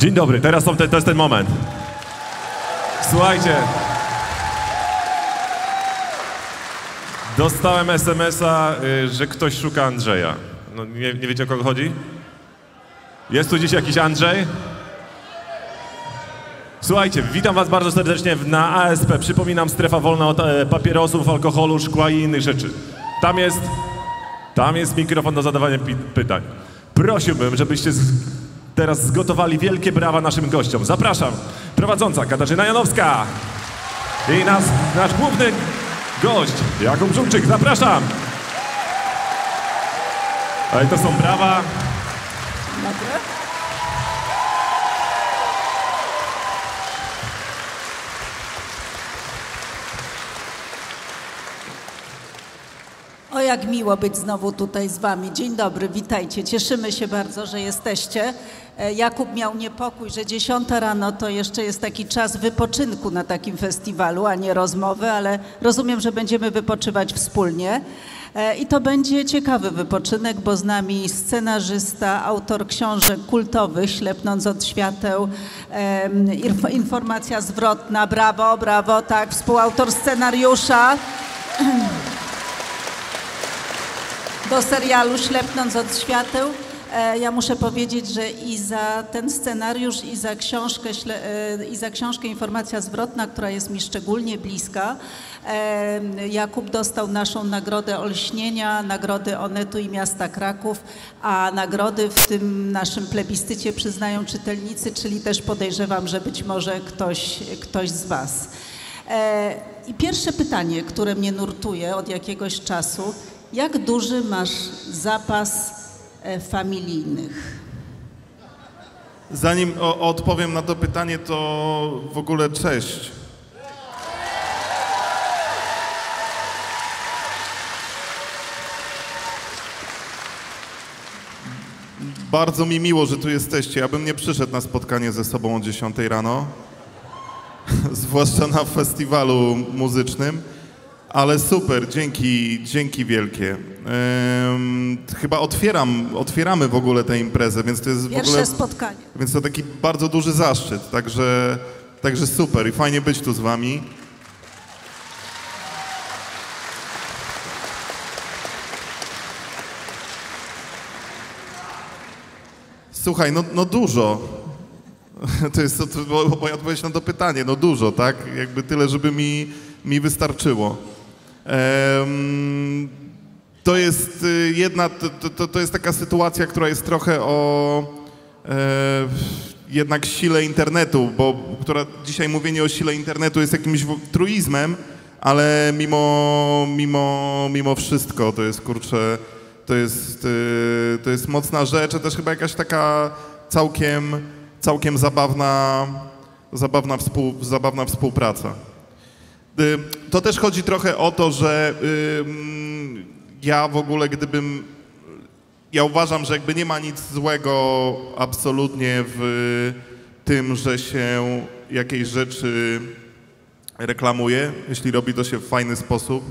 Dzień dobry, teraz to jest ten moment. Słuchajcie. Dostałem SMS-a, że ktoś szuka Andrzeja. No, nie wiecie, o kogo chodzi? Jest tu dziś jakiś Andrzej? Słuchajcie, witam was bardzo serdecznie na ASP. Przypominam, strefa wolna od papierosów, alkoholu, szkła i innych rzeczy. Tam jest mikrofon do zadawania pytań. Prosiłbym, żebyście teraz zgotowali wielkie brawa naszym gościom. Zapraszam, prowadząca Katarzyna Janowska i nasz główny gość Jakub Żulczyk. Zapraszam. Ale to są brawa. O, jak miło być znowu tutaj z wami. Dzień dobry, witajcie. Cieszymy się bardzo, że jesteście. Jakub miał niepokój, że 10:00 rano to jeszcze jest taki czas wypoczynku na takim festiwalu, a nie rozmowy, ale rozumiem, że będziemy wypoczywać wspólnie. I to będzie ciekawy wypoczynek, bo z nami scenarzysta, autor książek kultowych Ślepnąc od świateł, Informacja zwrotna, brawo, brawo, tak, współautor scenariusza do serialu Ślepnąc od świateł. Ja muszę powiedzieć, że i za ten scenariusz, i za książkę, Informacja zwrotna, która jest mi szczególnie bliska, Jakub dostał naszą nagrodę Olśnienia, nagrody Onetu i miasta Kraków, a nagrody w tym naszym plebiscycie przyznają czytelnicy, czyli też podejrzewam, że być może ktoś z was. I pierwsze pytanie, które mnie nurtuje od jakiegoś czasu, jak duży masz zapas familijnych? Zanim odpowiem na to pytanie, to w ogóle cześć. Bardzo mi miło, że tu jesteście. Ja bym nie przyszedł na spotkanie ze sobą o 10:00 rano, zwłaszcza na festiwalu muzycznym. Ale super, dzięki wielkie. Chyba otwieramy w ogóle tę imprezę, więc to jest w ogóle... Pierwsze spotkanie. Więc to taki bardzo duży zaszczyt, także super i fajnie być tu z wami. Słuchaj, no dużo. To jest moja odpowiedź na to pytanie, no dużo, tak? Jakby tyle, żeby mi wystarczyło. To jest jedna, to jest taka sytuacja, która jest trochę o jednak sile internetu, która dzisiaj mówienie o sile internetu jest jakimś truizmem, ale mimo wszystko to jest, kurczę, to jest mocna rzecz, a też chyba jakaś taka całkiem zabawna współpraca. To też chodzi trochę o to, że ja w ogóle ja uważam, że jakby nie ma nic złego absolutnie w tym, że się jakiejś rzeczy reklamuje, jeśli robi to się w fajny sposób.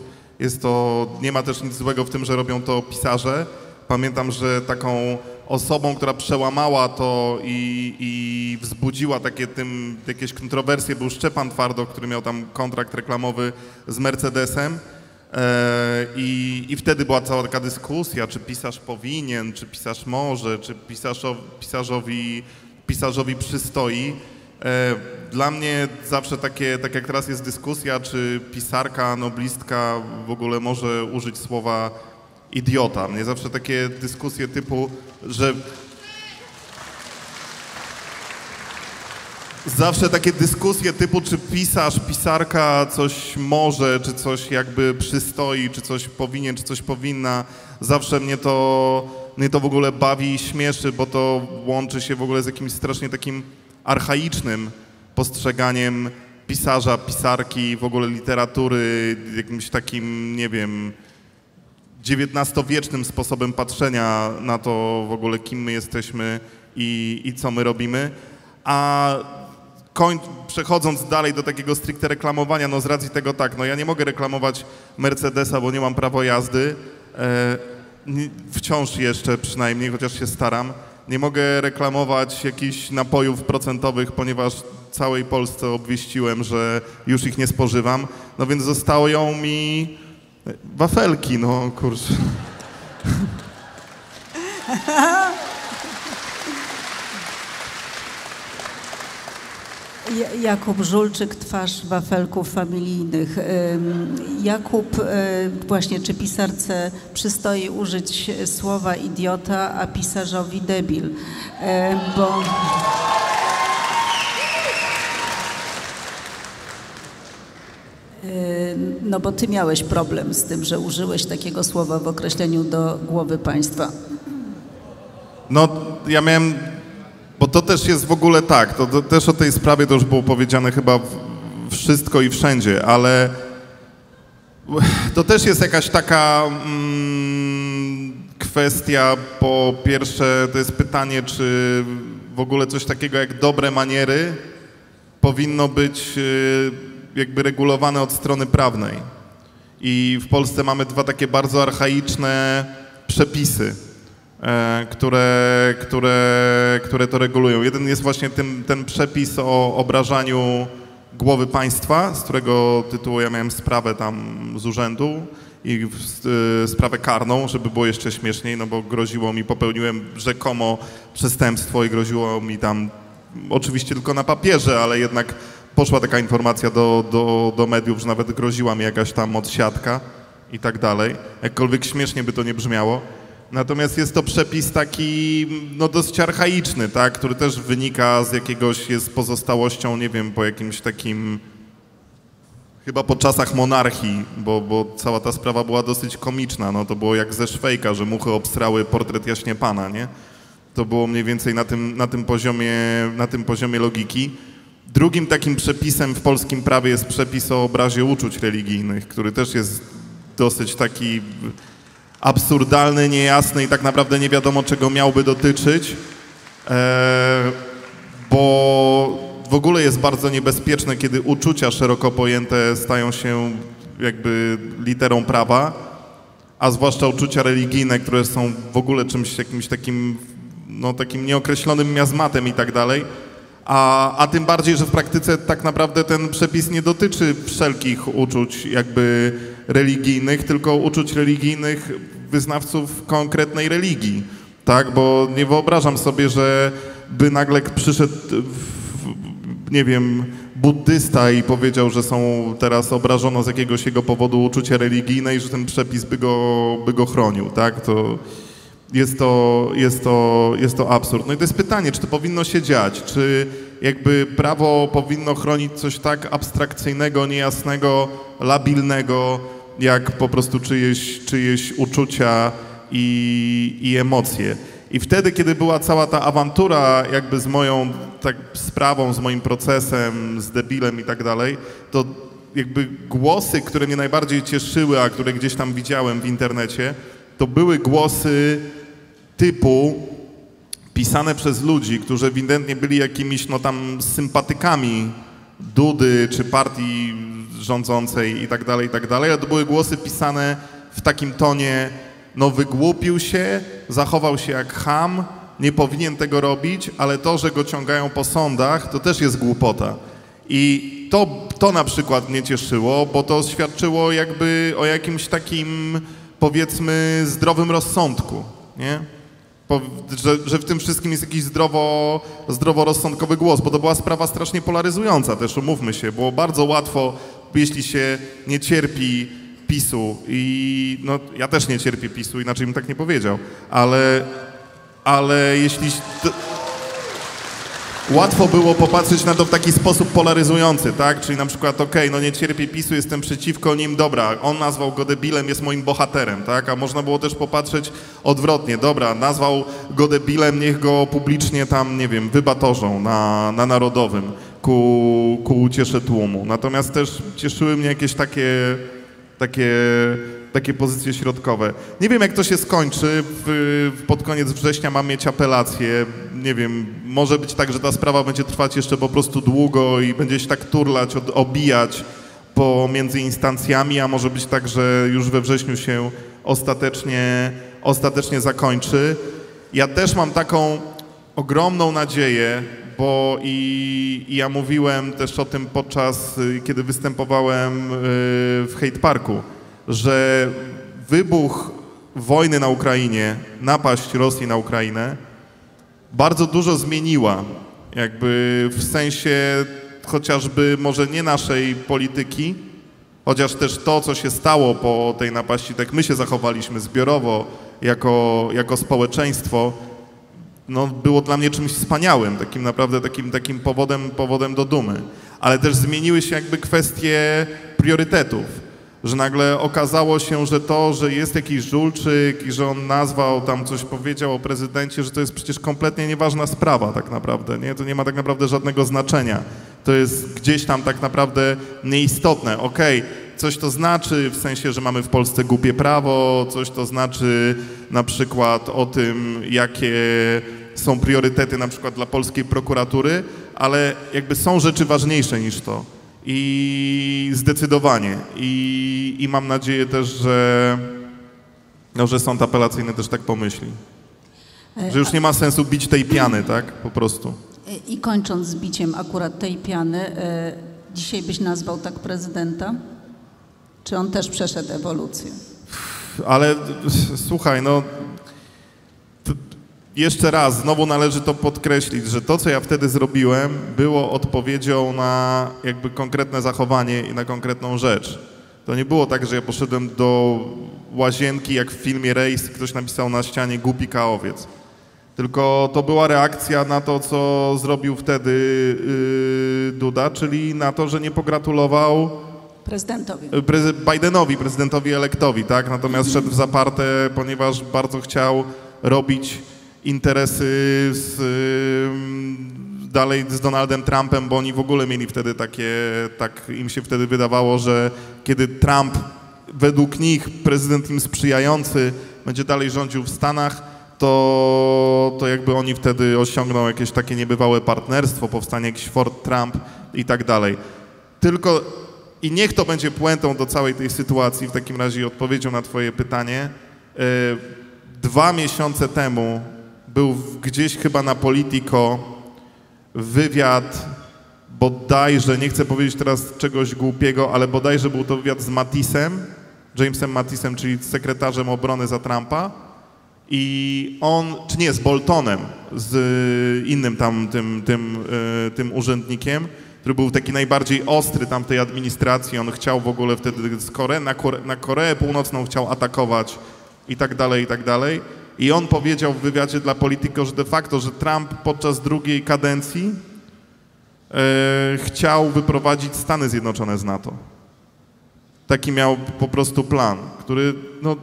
Nie ma też nic złego w tym, że robią to pisarze. Pamiętam, że taką osobą, która przełamała to i wzbudziła jakieś kontrowersje, był Szczepan Twardoch, który miał tam kontrakt reklamowy z Mercedesem. I wtedy była cała taka dyskusja, czy pisarz powinien, czy pisarz może, czy pisarzowi przystoi. Dla mnie zawsze tak jak teraz jest dyskusja, czy pisarka, noblistka w ogóle może użyć słowa idiota. Mnie zawsze takie dyskusje typu, że... Zawsze takie dyskusje typu, czy pisarz, pisarka coś może, czy coś jakby przystoi, czy coś powinien, czy coś powinna. Zawsze mnie to w ogóle bawi i śmieszy, bo to łączy się w ogóle z jakimś strasznie takim archaicznym postrzeganiem pisarza, pisarki, w ogóle literatury, jakimś takim, nie wiem... XIX-wiecznym sposobem patrzenia na to w ogóle, kim my jesteśmy i co my robimy. A przechodząc dalej do takiego stricte reklamowania, no z racji tego tak, no ja nie mogę reklamować Mercedesa, bo nie mam prawa jazdy. Wciąż jeszcze przynajmniej, chociaż się staram. Nie mogę reklamować jakichś napojów procentowych, ponieważ całej Polsce obwieściłem, że już ich nie spożywam. No więc zostają mi wafelki, no kurczę. Jakub Żulczyk, twarz wafelków familijnych. Jakub, właśnie, czy pisarce przystoi użyć słowa idiota, a pisarzowi debil? Bo... No bo ty miałeś problem z tym, że użyłeś takiego słowa w określeniu do głowy państwa. No ja miałem... Bo to też jest w ogóle tak, to też o tej sprawie to już było powiedziane chyba wszystko i wszędzie, ale to też jest jakaś taka kwestia, po pierwsze to jest pytanie, czy w ogóle coś takiego jak dobre maniery powinno być jakby regulowane od strony prawnej. I w Polsce mamy dwa takie bardzo archaiczne przepisy, które to regulują. Jeden jest właśnie ten przepis o obrażaniu głowy państwa, z którego tytułu ja miałem sprawę tam z urzędu i sprawę karną, żeby było jeszcze śmieszniej, no bo groziło mi, popełniłem rzekomo przestępstwo i groziło mi tam, oczywiście tylko na papierze, ale jednak poszła taka informacja do mediów, że nawet groziła mi jakaś tam odsiadka i tak dalej. Jakkolwiek śmiesznie by to nie brzmiało. Natomiast jest to przepis taki, no, dosyć archaiczny, tak, który też wynika z jakiegoś, jest pozostałością, nie wiem, po jakimś takim, chyba po czasach monarchii, bo cała ta sprawa była dosyć komiczna, no to było jak ze Szwejka, że muchy obstrały portret jaśnie pana, nie? To było mniej więcej na tym poziomie logiki. Drugim takim przepisem w polskim prawie jest przepis o obrazie uczuć religijnych, który też jest dosyć taki... absurdalny, niejasny i tak naprawdę nie wiadomo, czego miałby dotyczyć, bo w ogóle jest bardzo niebezpieczne, kiedy uczucia szeroko pojęte stają się jakby literą prawa, a zwłaszcza uczucia religijne, które są w ogóle czymś jakimś takim, no, takim nieokreślonym miazmatem i tak dalej, a tym bardziej, że w praktyce tak naprawdę ten przepis nie dotyczy wszelkich uczuć jakby religijnych, tylko uczuć religijnych wyznawców konkretnej religii, tak? Bo nie wyobrażam sobie, że by nagle przyszedł, nie wiem, buddysta i powiedział, że teraz obrażono z jakiegoś jego powodu uczucie religijne i że ten przepis by go chronił, tak? To jest to absurd. No i to jest pytanie, czy to powinno się dziać, czy jakby prawo powinno chronić coś tak abstrakcyjnego, niejasnego, labilnego, jak po prostu czyjeś uczucia i emocje. I wtedy, kiedy była cała ta awantura jakby z moją tak, sprawą, z moim procesem, z debilem i tak dalej, to jakby głosy, które mnie najbardziej cieszyły, a które gdzieś tam widziałem w internecie, to były głosy typu pisane przez ludzi, którzy ewidentnie byli jakimiś, no tam, sympatykami Dudy czy partii rządzącej i tak dalej, a to były głosy pisane w takim tonie, no wygłupił się, zachował się jak cham, nie powinien tego robić, ale to, że go ciągają po sądach, to też jest głupota. I to na przykład mnie cieszyło, bo to świadczyło jakby o jakimś takim, powiedzmy, zdrowym rozsądku, nie? Że w tym wszystkim jest jakiś zdroworozsądkowy głos, bo to była sprawa strasznie polaryzująca też, umówmy się, było bardzo łatwo, jeśli się nie cierpi PiS-u i no, ja też nie cierpię PiS-u, inaczej bym tak nie powiedział, ale jeśli... Łatwo było popatrzeć na to w taki sposób polaryzujący, tak? Czyli na przykład, okej, no nie cierpię PiS-u, jestem przeciwko nim, dobra, on nazwał go debilem, jest moim bohaterem, tak? A można było też popatrzeć odwrotnie, dobra, nazwał go debilem, niech go publicznie tam, nie wiem, wybatorzą na Narodowym ku uciesze tłumu. Natomiast też cieszyły mnie jakieś takie pozycje środkowe. Nie wiem, jak to się skończy. Pod koniec września mam mieć apelację. Nie wiem, może być tak, że ta sprawa będzie trwać jeszcze po prostu długo i będzie się tak turlać, obijać pomiędzy instancjami, a może być tak, że już we wrześniu się ostatecznie zakończy. Ja też mam taką ogromną nadzieję, bo i ja mówiłem też o tym podczas, kiedy występowałem w Hejt Parku, że wybuch wojny na Ukrainie, napaść Rosji na Ukrainę bardzo dużo zmieniła, jakby w sensie chociażby może nie naszej polityki, chociaż też to, co się stało po tej napaści, tak my się zachowaliśmy zbiorowo jako społeczeństwo, no, było dla mnie czymś wspaniałym, takim naprawdę takim powodem do dumy. Ale też zmieniły się jakby kwestie priorytetów, że nagle okazało się, że to, że jest jakiś Żulczyk i że on nazwał tam coś, powiedział o prezydencie, że to jest przecież kompletnie nieważna sprawa tak naprawdę, nie? To nie ma tak naprawdę żadnego znaczenia. To jest gdzieś tam tak naprawdę nieistotne. Okej, coś to znaczy w sensie, że mamy w Polsce głupie prawo, coś to znaczy na przykład o tym, jakie są priorytety na przykład dla polskiej prokuratury, ale jakby są rzeczy ważniejsze niż to. I zdecydowanie. I mam nadzieję też, że, no, że sąd apelacyjny też tak pomyśli. Że już nie ma sensu bić tej piany, tak? Po prostu. I kończąc z biciem akurat tej piany, dzisiaj byś nazwał tak prezydenta? Czy on też przeszedł ewolucję? Ale słuchaj, no jeszcze raz, znowu należy to podkreślić, że to, co ja wtedy zrobiłem, było odpowiedzią na jakby konkretne zachowanie i na konkretną rzecz. To nie było tak, że ja poszedłem do łazienki, jak w filmie Rejs, ktoś napisał na ścianie głupi kaowiec. Tylko to była reakcja na to, co zrobił wtedy Duda, czyli na to, że nie pogratulował Bidenowi, prezydentowi elektowi, tak? Natomiast szedł w zaparte, ponieważ bardzo chciał robić interesy dalej z Donaldem Trumpem, bo oni w ogóle mieli wtedy takie, tak im się wtedy wydawało, że kiedy Trump, według nich prezydent im sprzyjający, będzie dalej rządził w Stanach, to jakby oni wtedy osiągną jakieś takie niebywałe partnerstwo, powstanie jakiś Fort Trump i tak dalej. Tylko i niech to będzie puentą do całej tej sytuacji, w takim razie odpowiedzią na twoje pytanie. 2 miesiące temu był gdzieś chyba na Politico wywiad, bodajże, nie chcę powiedzieć teraz czegoś głupiego, ale bodajże był to wywiad z Mattisem, Jamesem Mattisem, czyli sekretarzem obrony za Trumpa. I on, czy nie, z Boltonem, z innym tam tym urzędnikiem, który był taki najbardziej ostry tam tej administracji, on chciał w ogóle wtedy na Koreę Północną chciał atakować i tak dalej, i tak dalej. I on powiedział w wywiadzie dla Politico, że de facto, że Trump podczas drugiej kadencji chciał wyprowadzić Stany Zjednoczone z NATO. Taki miał po prostu plan, który, no,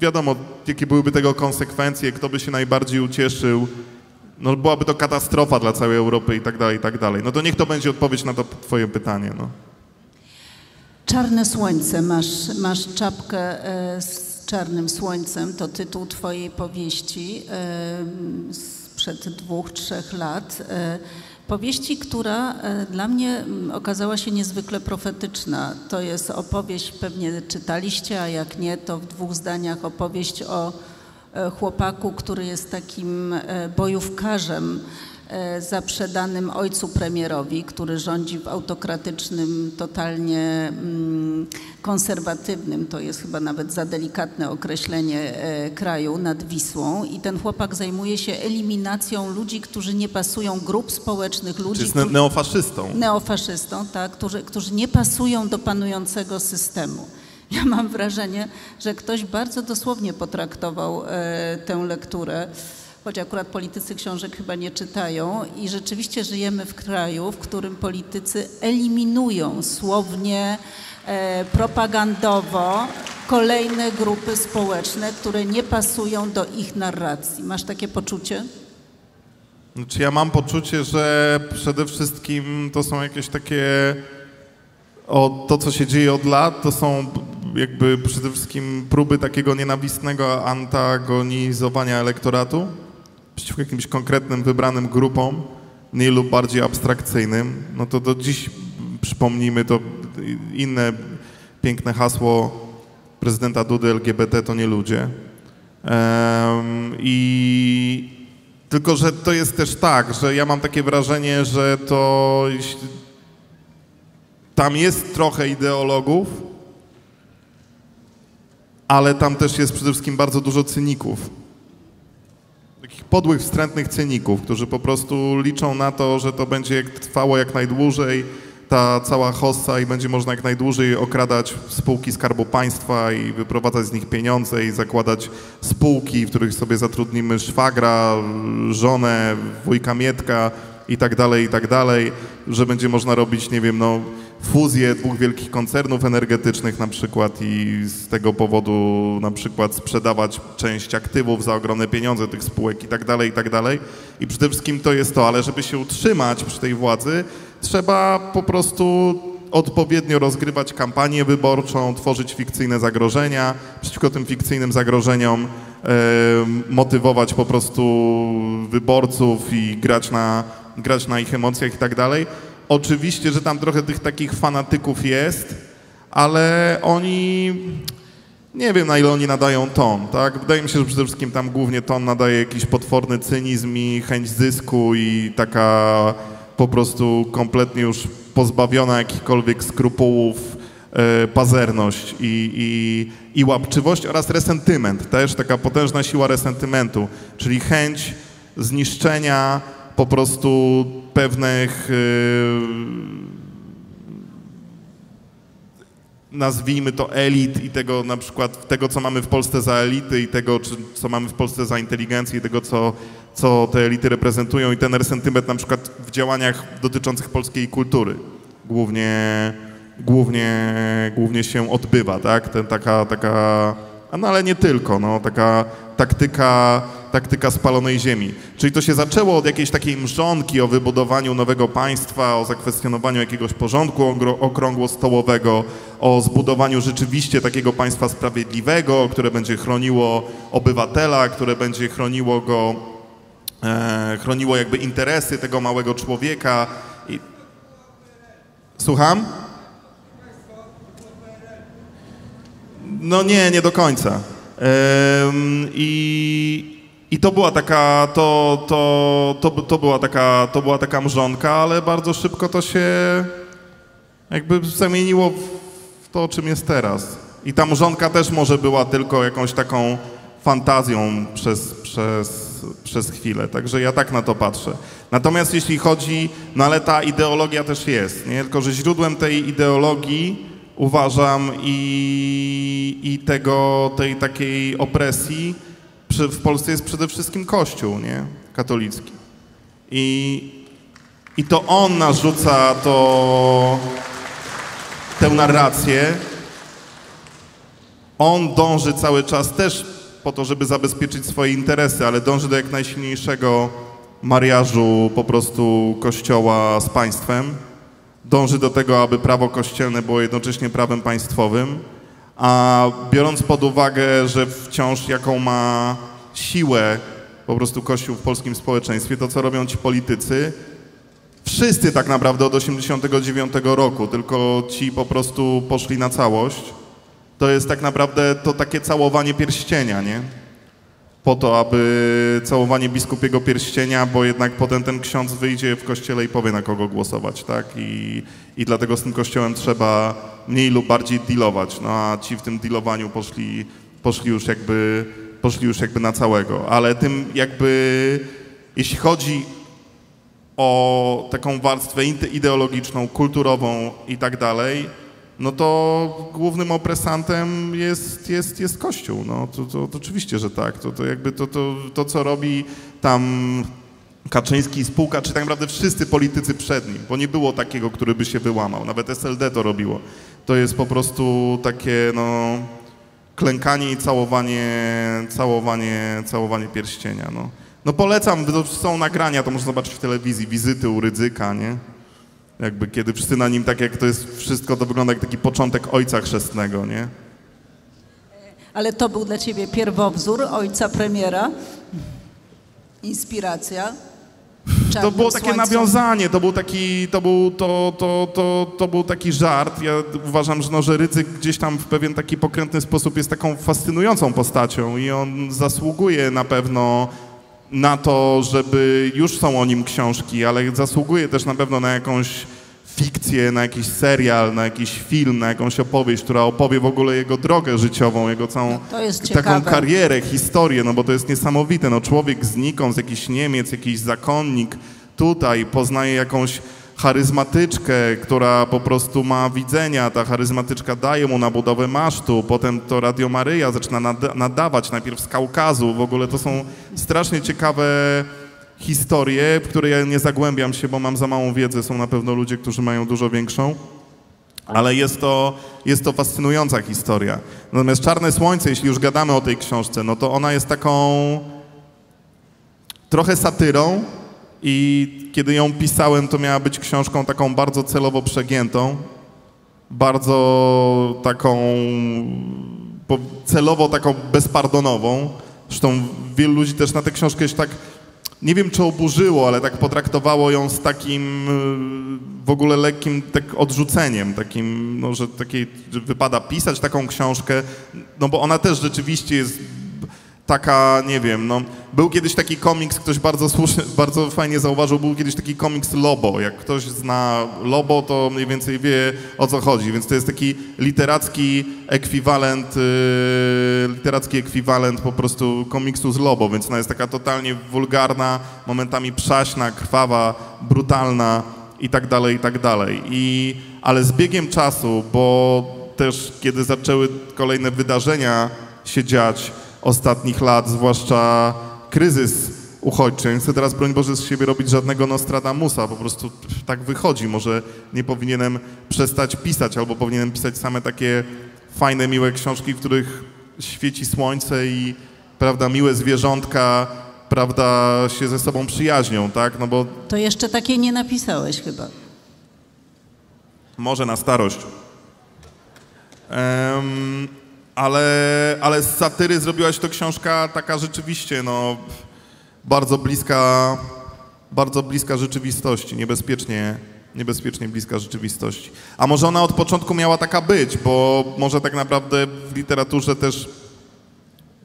wiadomo, jakie byłyby tego konsekwencje, kto by się najbardziej ucieszył, no byłaby to katastrofa dla całej Europy i tak dalej, i tak dalej. No to niech to będzie odpowiedź na to twoje pytanie, no. Czarne Słońce, masz czapkę z czarnym słońcem, to tytuł twojej powieści sprzed 2–3 lat. Powieści, która dla mnie okazała się niezwykle profetyczna. To jest opowieść, pewnie czytaliście, a jak nie, to w 2 zdaniach opowieść o chłopaku, który jest takim bojówkarzem zaprzedanym ojcu premierowi, który rządzi w autokratycznym, totalnie konserwatywnym, to jest chyba nawet za delikatne określenie, kraju nad Wisłą. I ten chłopak zajmuje się eliminacją ludzi, którzy nie pasują, grup społecznych ludzi. Czyli jest neofaszystą. Neofaszystą, tak, którzy nie pasują do panującego systemu. Ja mam wrażenie, że ktoś bardzo dosłownie potraktował tę lekturę, choć akurat politycy książek chyba nie czytają, i rzeczywiście żyjemy w kraju, w którym politycy eliminują słownie, propagandowo kolejne grupy społeczne, które nie pasują do ich narracji. Masz takie poczucie? Znaczy ja mam poczucie, że przede wszystkim to są jakieś takie, to co się dzieje od lat, to są jakby przede wszystkim próby takiego nienawistnego antagonizowania elektoratu przeciwko jakimś konkretnym, wybranym grupom, mniej lub bardziej abstrakcyjnym. No to do dziś przypomnijmy to inne piękne hasło prezydenta Dudy: LGBT to nie ludzie. Tylko że to jest też tak, że ja mam takie wrażenie, że to... Tam jest trochę ideologów, ale tam też jest przede wszystkim bardzo dużo cyników. Takich podłych, wstrętnych cyników, którzy po prostu liczą na to, że to będzie trwało jak najdłużej, ta cała hossa, i będzie można jak najdłużej okradać spółki Skarbu Państwa i wyprowadzać z nich pieniądze i zakładać spółki, w których sobie zatrudnimy szwagra, żonę, wujka Mietka i tak dalej, że będzie można robić, nie wiem, no, fuzję dwóch wielkich koncernów energetycznych na przykład i z tego powodu na przykład sprzedawać część aktywów za ogromne pieniądze tych spółek i tak dalej, i tak dalej. I przede wszystkim to jest to, ale żeby się utrzymać przy tej władzy, trzeba po prostu odpowiednio rozgrywać kampanię wyborczą, tworzyć fikcyjne zagrożenia, przeciwko tym fikcyjnym zagrożeniom motywować po prostu wyborców i grać na ich emocjach i tak dalej. Oczywiście, że tam trochę tych takich fanatyków jest, ale oni, nie wiem, na ile oni nadają ton, tak? Wydaje mi się, że przede wszystkim tam głównie ton nadaje jakiś potworny cynizm i chęć zysku i taka po prostu kompletnie już pozbawiona jakichkolwiek skrupułów pazerność i łapczywość oraz resentyment, też taka potężna siła resentymentu, czyli chęć zniszczenia po prostu pewnych, nazwijmy to, elit i tego na przykład, tego co mamy w Polsce za elity i tego co mamy w Polsce za inteligencję i tego co te elity reprezentują i ten resentyment na przykład w działaniach dotyczących polskiej kultury głównie się odbywa, tak? No ale nie tylko, no, taka taktyka spalonej ziemi. Czyli to się zaczęło od jakiejś takiej mrzonki o wybudowaniu nowego państwa, o zakwestionowaniu jakiegoś porządku okrągłostołowego, o zbudowaniu rzeczywiście takiego państwa sprawiedliwego, które będzie chroniło obywatela, które będzie chroniło go, chroniło jakby interesy tego małego człowieka. Słucham? No nie, nie do końca. To była taka mrzonka, ale bardzo szybko to się jakby zamieniło w to, czym jest teraz. I ta mrzonka też może była tylko jakąś taką fantazją przez chwilę. Także ja tak na to patrzę. Natomiast jeśli chodzi, no ale ta ideologia też jest, nie? Tylko że źródłem tej ideologii, uważam, tej takiej opresji w Polsce jest przede wszystkim Kościół, nie? Katolicki. I to on narzuca tę narrację. On dąży cały czas też po to, żeby zabezpieczyć swoje interesy, ale dąży do jak najsilniejszego mariażu po prostu Kościoła z państwem. Dąży do tego, aby prawo kościelne było jednocześnie prawem państwowym, a biorąc pod uwagę, że wciąż jaką ma siłę po prostu Kościół w polskim społeczeństwie, to co robią ci politycy, wszyscy tak naprawdę od 89 roku, tylko ci po prostu poszli na całość, to jest tak naprawdę to takie całowanie pierścienia, nie? Po to, aby całowanie biskupiego pierścienia, bo jednak potem ten ksiądz wyjdzie w kościele i powie, na kogo głosować, tak? I dlatego z tym kościołem trzeba mniej lub bardziej dealować, no a ci w tym dealowaniu poszli już jakby na całego. Ale tym jakby, jeśli chodzi o taką warstwę ideologiczną, kulturową i tak dalej, no to głównym opresantem jest Kościół, no to oczywiście, że tak, to co robi tam Kaczyński i spółka, czy tak naprawdę wszyscy politycy przed nim, bo nie było takiego, który by się wyłamał, nawet SLD to robiło, to jest po prostu takie, no, klękanie i całowanie pierścienia, no. No polecam, są nagrania, to można zobaczyć w telewizji, wizyty u Rydzyka, nie? Jakby kiedy wszyscy na nim, tak jak to jest wszystko, to wygląda jak taki początek Ojca Chrzestnego, nie? Ale to był dla ciebie pierwowzór Ojca Premiera? Inspiracja? To było takie nawiązanie, to był taki żart. Ja uważam, że, no, że Rydzyk gdzieś tam w pewien taki pokrętny sposób jest taką fascynującą postacią i on zasługuje na pewno na to, żeby już są o nim książki, ale zasługuje też na pewno na jakąś fikcję, na jakiś serial, na jakiś film, na jakąś opowieść, która opowie w ogóle jego drogę życiową, jego całą taką karierę, historię, no bo to jest niesamowite. No, człowiek znikąd, jakiś Niemiec, jakiś zakonnik tutaj poznaje jakąś charyzmatyczkę, która po prostu ma widzenia, ta charyzmatyczka daje mu na budowę masztu, potem to Radio Maryja zaczyna nadawać, najpierw z Kaukazu, w ogóle to są strasznie ciekawe historie, w które ja nie zagłębiam się, bo mam za małą wiedzę, są na pewno ludzie, którzy mają dużo większą, ale jest to fascynująca historia. Natomiast Czarne Słońce, jeśli już gadamy o tej książce, no to ona jest taką trochę satyrą i kiedy ją pisałem, to miała być książką taką bardzo celowo przegiętą, bardzo taką celowo taką bezpardonową. Zresztą wielu ludzi też na tę książkę się tak, nie wiem czy oburzyło, ale tak potraktowało ją z takim w ogóle lekkim tak odrzuceniem, takim, no, że wypada pisać taką książkę, no bo ona też rzeczywiście jest taka, nie wiem, no, był kiedyś taki komiks, ktoś bardzo słusznie, bardzo fajnie zauważył, był kiedyś taki komiks Lobo. Jak ktoś zna Lobo, to mniej więcej wie, o co chodzi, więc to jest taki literacki ekwiwalent po prostu komiksu z Lobo, więc ona jest taka totalnie wulgarna, momentami przaśna, krwawa, brutalna i tak dalej, i tak dalej. Ale z biegiem czasu, bo też kiedy zaczęły kolejne wydarzenia się dziać, ostatnich lat, zwłaszcza kryzys uchodźczy. Ja nie chcę teraz, broń Boże, z siebie robić żadnego Nostradamusa, po prostu tak wychodzi. Może nie powinienem przestać pisać, albo powinienem pisać same takie fajne, miłe książki, w których świeci słońce i, prawda, miłe zwierzątka, prawda, się ze sobą przyjaźnią, tak? No bo... To jeszcze takie nie napisałeś chyba. Może na starość. Ale z satyry zrobiła się to książka taka rzeczywiście, no, bardzo bliska rzeczywistości, niebezpiecznie bliska rzeczywistości. A może ona od początku miała taka być, bo może tak naprawdę w literaturze też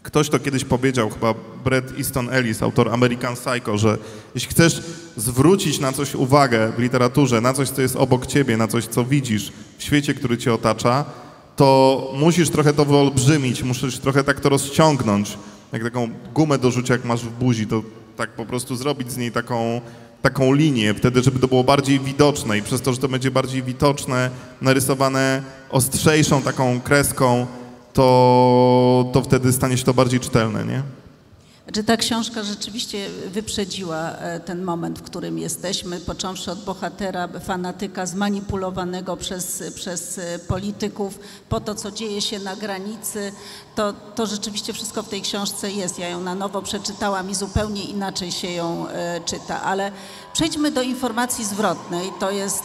ktoś to kiedyś powiedział, chyba Bret Easton Ellis, autor American Psycho, że jeśli chcesz zwrócić na coś uwagę w literaturze, na coś, co jest obok ciebie, na coś, co widzisz w świecie, który cię otacza, to musisz trochę to wyolbrzymić, musisz trochę tak to rozciągnąć, jak taką gumę do rzucia, jak masz w buzi, to tak po prostu zrobić z niej taką linię, wtedy, żeby to było bardziej widoczne i przez to, że to będzie bardziej widoczne, narysowane ostrzejszą taką kreską, to wtedy stanie się to bardziej czytelne, nie? Znaczy, ta książka rzeczywiście wyprzedziła ten moment, w którym jesteśmy, począwszy od bohatera, fanatyka zmanipulowanego przez polityków po to, co dzieje się na granicy. To rzeczywiście wszystko w tej książce jest. Ja ją na nowo przeczytałam i zupełnie inaczej się ją czyta. Ale przejdźmy do informacji zwrotnej. To jest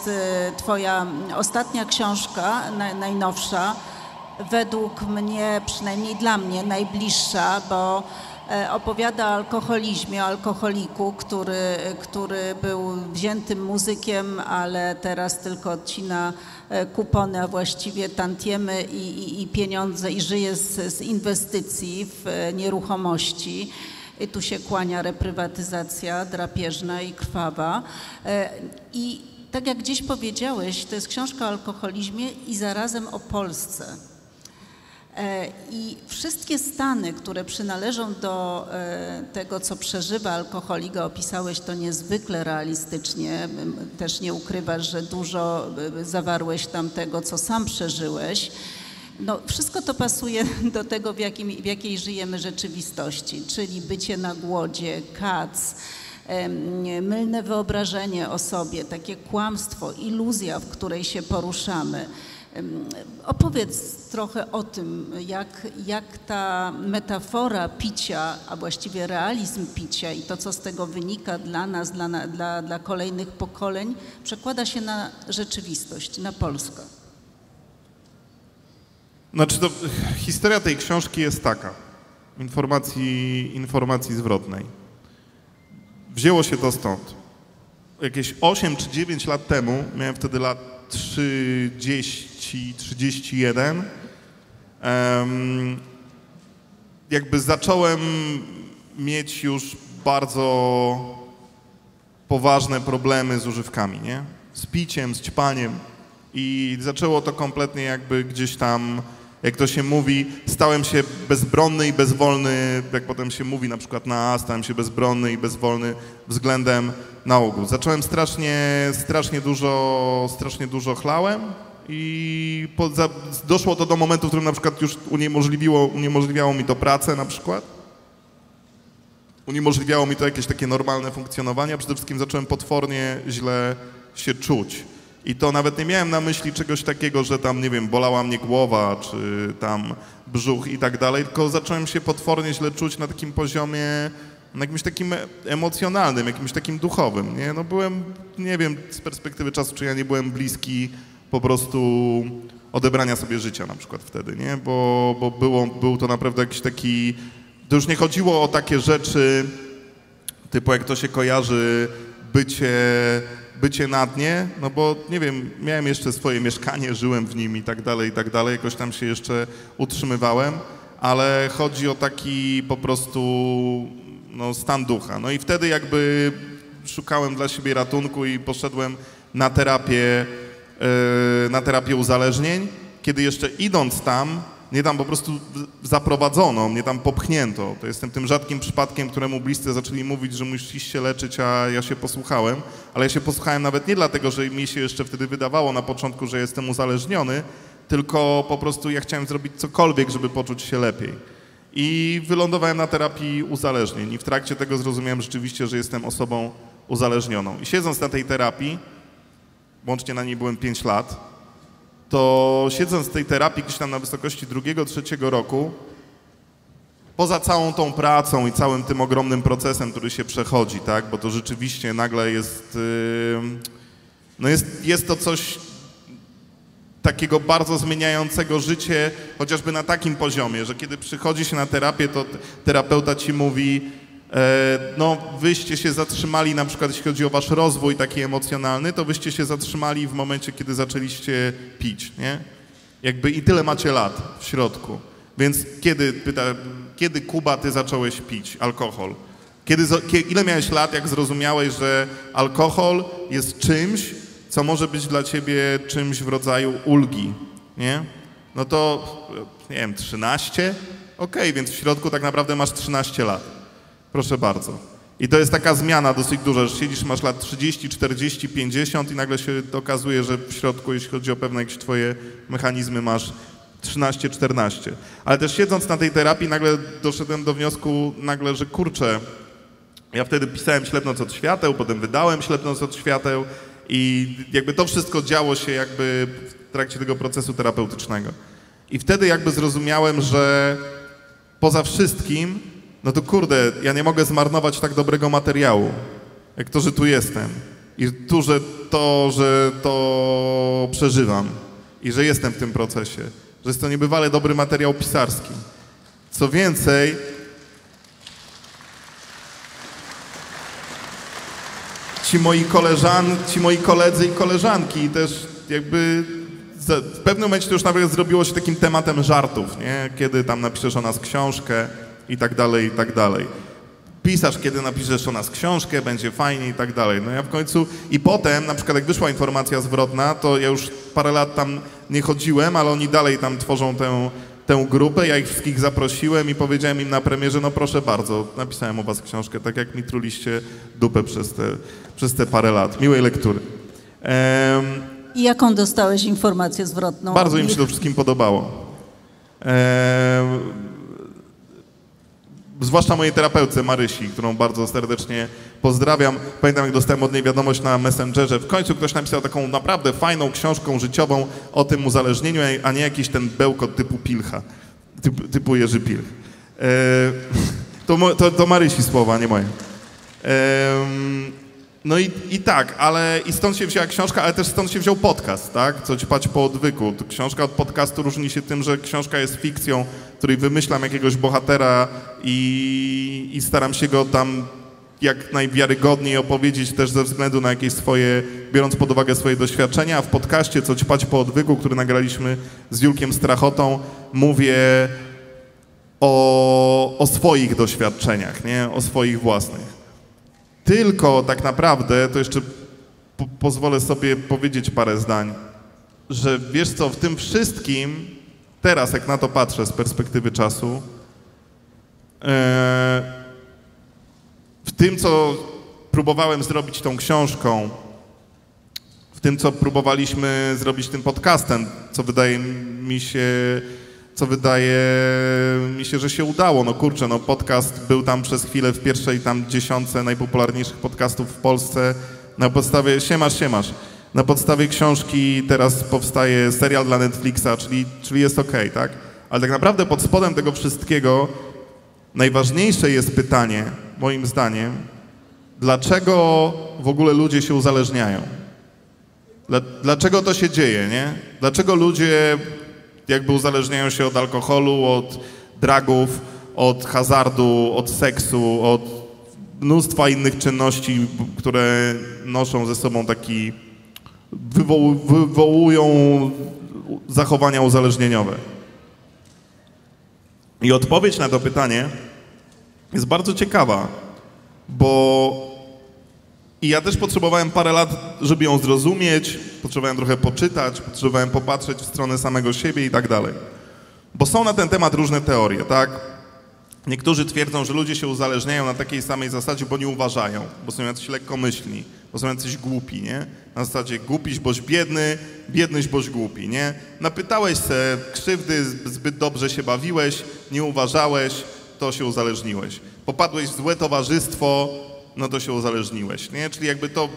twoja ostatnia książka, najnowsza, według mnie, przynajmniej dla mnie, najbliższa, bo opowiada o alkoholizmie, o alkoholiku, który był wziętym muzykiem, ale teraz tylko odcina kupony, a właściwie tantiemy i pieniądze i żyje z inwestycji w nieruchomości. I tu się kłania reprywatyzacja drapieżna i krwawa. I tak jak gdzieś powiedziałeś, to jest książka o alkoholizmie i zarazem o Polsce. I wszystkie stany, które przynależą do tego, co przeżywa alkoholik, opisałeś to niezwykle realistycznie. Też nie ukrywasz, że dużo zawarłeś tam tego, co sam przeżyłeś. No, wszystko to pasuje do tego, w jakiej żyjemy rzeczywistości, czyli bycie na głodzie, kac, mylne wyobrażenie o sobie, takie kłamstwo, iluzja, w której się poruszamy. Opowiedz trochę o tym, jak ta metafora picia, a właściwie realizm picia i to, co z tego wynika dla nas, dla kolejnych pokoleń, przekłada się na rzeczywistość, na Polskę. Znaczy to, historia tej książki jest taka, informacji zwrotnej. Wzięło się to stąd. Jakieś 8 czy 9 lat temu, miałem wtedy lat 30-31, jakby zacząłem mieć już bardzo poważne problemy z używkami, nie? Z piciem, z ćpaniem. I zaczęło to kompletnie jakby gdzieś tam, jak to się mówi, stałem się bezbronny i bezwolny, jak potem się mówi na przykład na A, stałem się bezbronny i bezwolny względem nałogu. Zacząłem strasznie dużo chlałem i doszło to do momentu, w którym na przykład już uniemożliwiało mi to pracę na przykład. Uniemożliwiało mi to jakieś takie normalne funkcjonowanie, a przede wszystkim zacząłem potwornie źle się czuć. I to nawet nie miałem na myśli czegoś takiego, że tam, nie wiem, bolała mnie głowa, czy tam brzuch i tak dalej, tylko zacząłem się potwornie źle czuć na takim poziomie, na jakimś takim emocjonalnym, jakimś takim duchowym, nie? No byłem, nie wiem, z perspektywy czasu, czy ja nie byłem bliski po prostu odebrania sobie życia na przykład wtedy, nie? Bo był to naprawdę jakiś taki... To już nie chodziło o takie rzeczy, typu jak to się kojarzy, bycie na dnie, no bo nie wiem, miałem jeszcze swoje mieszkanie, żyłem w nim i tak dalej, jakoś tam się jeszcze utrzymywałem, ale chodzi o taki po prostu no, stan ducha. No i wtedy jakby szukałem dla siebie ratunku i poszedłem na terapię uzależnień, kiedy jeszcze idąc tam, mnie tam po prostu zaprowadzono, mnie tam popchnięto. To jestem tym rzadkim przypadkiem, któremu bliscy zaczęli mówić, że musisz się leczyć, a ja się posłuchałem. Ale ja się posłuchałem nawet nie dlatego, że mi się jeszcze wtedy wydawało na początku, że jestem uzależniony, tylko po prostu ja chciałem zrobić cokolwiek, żeby poczuć się lepiej. I wylądowałem na terapii uzależnień. I w trakcie tego zrozumiałem rzeczywiście, że jestem osobą uzależnioną. I siedząc na tej terapii, łącznie na niej byłem 5 lat, to siedząc w tej terapii gdzieś tam na wysokości drugiego, trzeciego roku, poza całą tą pracą i całym tym ogromnym procesem, który się przechodzi, tak, bo to rzeczywiście nagle jest, no jest to coś takiego bardzo zmieniającego życie, chociażby na takim poziomie, że kiedy przychodzi się na terapię, to terapeuta ci mówi, no wyście się zatrzymali, na przykład jeśli chodzi o wasz rozwój taki emocjonalny, to wyście się zatrzymali w momencie, kiedy zaczęliście pić, nie? Jakby i tyle macie lat w środku. Więc kiedy Kuba, ty zacząłeś pić alkohol? Ile miałeś lat, jak zrozumiałeś, że alkohol jest czymś, co może być dla ciebie czymś w rodzaju ulgi, nie? No to, nie wiem, 13? Okej, więc w środku tak naprawdę masz 13 lat. Proszę bardzo. I to jest taka zmiana dosyć duża, że siedzisz, masz lat 30, 40, 50 i nagle się okazuje, że w środku, jeśli chodzi o pewne jakieś twoje mechanizmy, masz 13, 14. Ale też siedząc na tej terapii nagle doszedłem do wniosku, że kurczę, ja wtedy pisałem Ślepnąc od świateł, potem wydałem Ślepnąc od świateł i jakby to wszystko działo się jakby w trakcie tego procesu terapeutycznego. I wtedy jakby zrozumiałem, że poza wszystkim no to kurde, ja nie mogę zmarnować tak dobrego materiału, jak to, że tu jestem i tu, że to przeżywam i że jestem w tym procesie, że jest to niebywale dobry materiał pisarski. Co więcej, ci moi koledzy i koleżanki też jakby w pewnym momencie to już nawet zrobiło się takim tematem żartów, nie? Kiedy tam napiszesz o nas książkę, i tak dalej, i tak dalej. Pisarz, kiedy napiszesz o nas książkę, będzie fajnie i tak dalej. No ja w końcu... I potem, na przykład jak wyszła Informacja zwrotna, to ja już parę lat tam nie chodziłem, ale oni dalej tam tworzą tę grupę. Ja ich wszystkich zaprosiłem i powiedziałem im na premierze, no proszę bardzo, napisałem o was książkę, tak jak mi truliście dupę przez te parę lat. Miłej lektury. I jaką dostałeś Informację zwrotną? Bardzo im się to wszystkim podobało. Zwłaszcza mojej terapeutce Marysi, którą bardzo serdecznie pozdrawiam. Pamiętam, jak dostałem od niej wiadomość na Messengerze. W końcu ktoś napisał taką naprawdę fajną książką życiową o tym uzależnieniu, a nie jakiś ten bełkot typu Pilcha, typu Jerzy Pilch. To Marysi słowa, nie moje. No i tak, ale i stąd się wzięła książka, ale też stąd się wziął podcast, tak? Co ćpać po odwyku. Książka od podcastu różni się tym, że książka jest fikcją, której wymyślam jakiegoś bohatera i staram się go tam jak najwiarygodniej opowiedzieć też ze względu na jakieś swoje, biorąc pod uwagę swoje doświadczenia, a w podcaście Co ćpać po odwyku, który nagraliśmy z Julkiem Strachotą, mówię o swoich doświadczeniach, nie? O swoich własnych. Tylko tak naprawdę, to jeszcze pozwolę sobie powiedzieć parę zdań, że wiesz co, w tym wszystkim, teraz jak na to patrzę z perspektywy czasu, w tym, co próbowałem zrobić tą książką, w tym, co próbowaliśmy zrobić tym podcastem, co wydaje mi się, że się udało. No kurczę, no podcast był tam przez chwilę w pierwszej tam dziesiątce najpopularniejszych podcastów w Polsce na podstawie Siemasz. Na podstawie książki teraz powstaje serial dla Netflixa, czyli jest okej, tak? Ale tak naprawdę pod spodem tego wszystkiego najważniejsze jest pytanie, moim zdaniem, dlaczego w ogóle ludzie się uzależniają? Dlaczego to się dzieje, nie? Dlaczego ludzie jakby uzależniają się od alkoholu, od dragów, od hazardu, od seksu, od mnóstwa innych czynności, które noszą ze sobą taki... wywołują zachowania uzależnieniowe. I odpowiedź na to pytanie jest bardzo ciekawa, bo i ja też potrzebowałem parę lat, żeby ją zrozumieć, potrzebowałem trochę poczytać, potrzebowałem popatrzeć w stronę samego siebie i tak dalej. Bo są na ten temat różne teorie, tak? Niektórzy twierdzą, że ludzie się uzależniają na takiej samej zasadzie, bo nie uważają, bo są jacyś lekkomyślni, bo są jacyś głupi, nie? Na zasadzie głupiś, boś biedny, biednyś, boś głupi, nie? Napytałeś se krzywdy, zbyt dobrze się bawiłeś, nie uważałeś, to się uzależniłeś. Popadłeś w złe towarzystwo, no to się uzależniłeś, nie? Czyli jakby to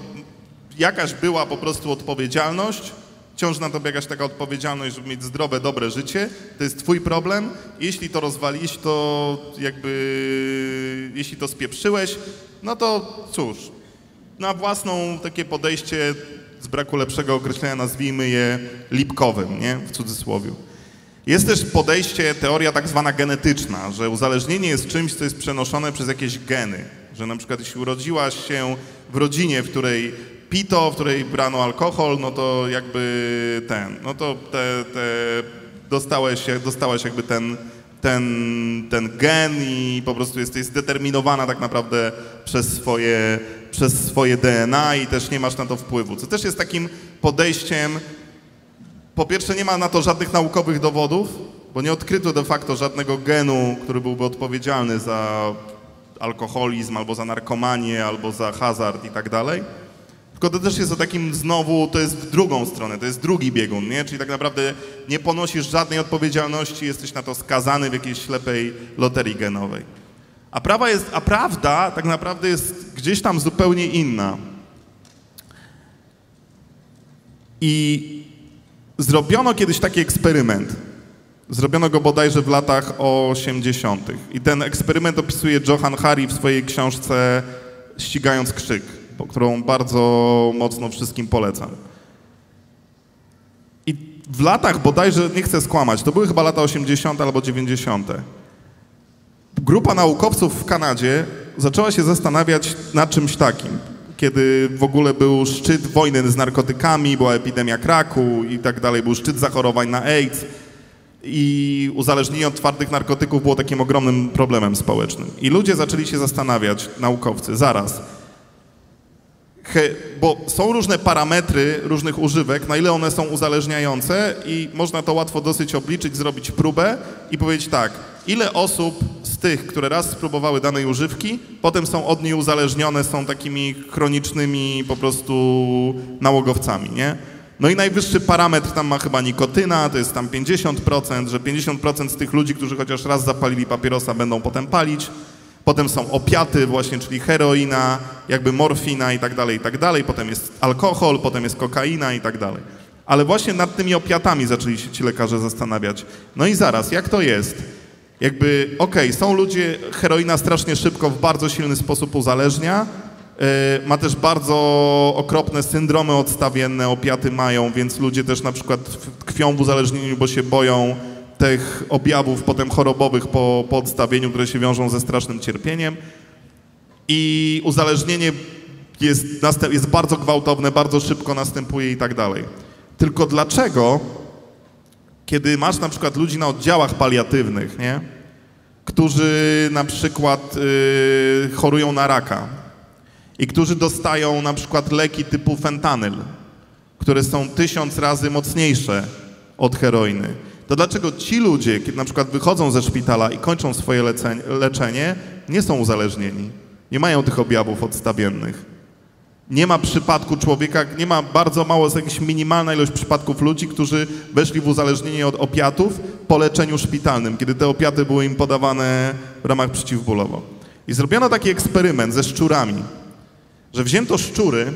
jakaś była po prostu odpowiedzialność, ciąży na tobie jakaś taka odpowiedzialność, żeby mieć zdrowe, dobre życie, to jest twój problem. Jeśli to rozwalisz, to jakby, jeśli to spieprzyłeś, no to cóż, na własną takie podejście z braku lepszego określenia, nazwijmy je lipkowym, nie? W cudzysłowie. Jest też podejście, teoria tak zwana genetyczna, że uzależnienie jest czymś, co jest przenoszone przez jakieś geny. Że na przykład jeśli urodziłaś się w rodzinie, w której pito, w której brano alkohol, no to jakby dostałaś jakby ten gen i po prostu jesteś zdeterminowana tak naprawdę przez swoje DNA i też nie masz na to wpływu. Co też jest takim podejściem, po pierwsze nie ma na to żadnych naukowych dowodów, bo nie odkryto de facto żadnego genu, który byłby odpowiedzialny za alkoholizm, albo za narkomanię, albo za hazard i tak dalej. Tylko to też jest o takim znowu, to jest w drugą stronę, to jest drugi biegun, nie? Czyli tak naprawdę nie ponosisz żadnej odpowiedzialności, jesteś na to skazany w jakiejś ślepej loterii genowej. A prawda tak naprawdę jest gdzieś tam zupełnie inna. I zrobiono kiedyś taki eksperyment. Zrobiono go bodajże w latach 80. I ten eksperyment opisuje Johan Hari w swojej książce Ścigając krzyk, którą bardzo mocno wszystkim polecam. I w latach bodajże, nie chcę skłamać, to były chyba lata 80. albo 90. Grupa naukowców w Kanadzie zaczęła się zastanawiać nad czymś takim, kiedy w ogóle był szczyt wojny z narkotykami, była epidemia kraku i tak dalej, był szczyt zachorowań na AIDS. I uzależnienie od twardych narkotyków było takim ogromnym problemem społecznym. I ludzie zaczęli się zastanawiać, naukowcy, zaraz. Bo są różne parametry różnych używek, na ile one są uzależniające i można to łatwo dosyć obliczyć, zrobić próbę i powiedzieć tak, ile osób z tych, które raz spróbowały danej używki, potem są od niej uzależnione, są takimi chronicznymi po prostu nałogowcami, nie? No i najwyższy parametr tam ma chyba nikotyna, to jest tam 50%, że 50% z tych ludzi, którzy chociaż raz zapalili papierosa, będą potem palić. Potem są opiaty właśnie, czyli heroina, jakby morfina i tak dalej, potem jest alkohol, potem jest kokaina i tak dalej. Ale właśnie nad tymi opiatami zaczęli się ci lekarze zastanawiać. No i zaraz, jak to jest? Jakby, okej, są ludzie, heroina strasznie szybko, w bardzo silny sposób uzależnia, ma też bardzo okropne syndromy odstawienne, opiaty mają, więc ludzie też na przykład tkwią w uzależnieniu, bo się boją tych objawów potem chorobowych po odstawieniu, które się wiążą ze strasznym cierpieniem. I uzależnienie jest bardzo gwałtowne, bardzo szybko następuje i tak dalej. Tylko dlaczego, kiedy masz na przykład ludzi na oddziałach paliatywnych, nie? Którzy na przykład chorują na raka, i którzy dostają na przykład leki typu fentanyl, które są 1000 razy mocniejsze od heroiny. To dlaczego ci ludzie, kiedy na przykład wychodzą ze szpitala i kończą swoje leczenie, nie są uzależnieni, nie mają tych objawów odstawiennych. Nie ma przypadku człowieka, nie ma bardzo mało, jest jakaś minimalna ilość przypadków ludzi, którzy weszli w uzależnienie od opiatów po leczeniu szpitalnym, kiedy te opiaty były im podawane w ramach przeciwbólowo. I zrobiono taki eksperyment ze szczurami, że wzięto szczury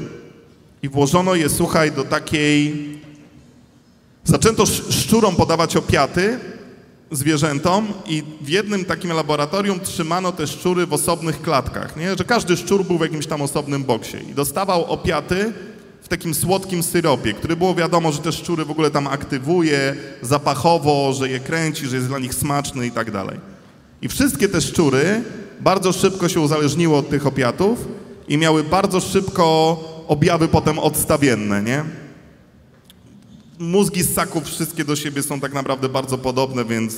i włożono je, słuchaj, do takiej... Zaczęto szczurom podawać opiaty zwierzętom i w jednym takim laboratorium trzymano te szczury w osobnych klatkach, nie? Że każdy szczur był w jakimś tam osobnym boksie i dostawał opiaty w takim słodkim syropie, który było wiadomo, że te szczury w ogóle tam aktywuje zapachowo, że je kręci, że jest dla nich smaczny i tak dalej. I wszystkie te szczury bardzo szybko się uzależniły od tych opiatów i miały bardzo szybko objawy potem odstawienne, nie? Mózgi ssaków wszystkie do siebie są tak naprawdę bardzo podobne, więc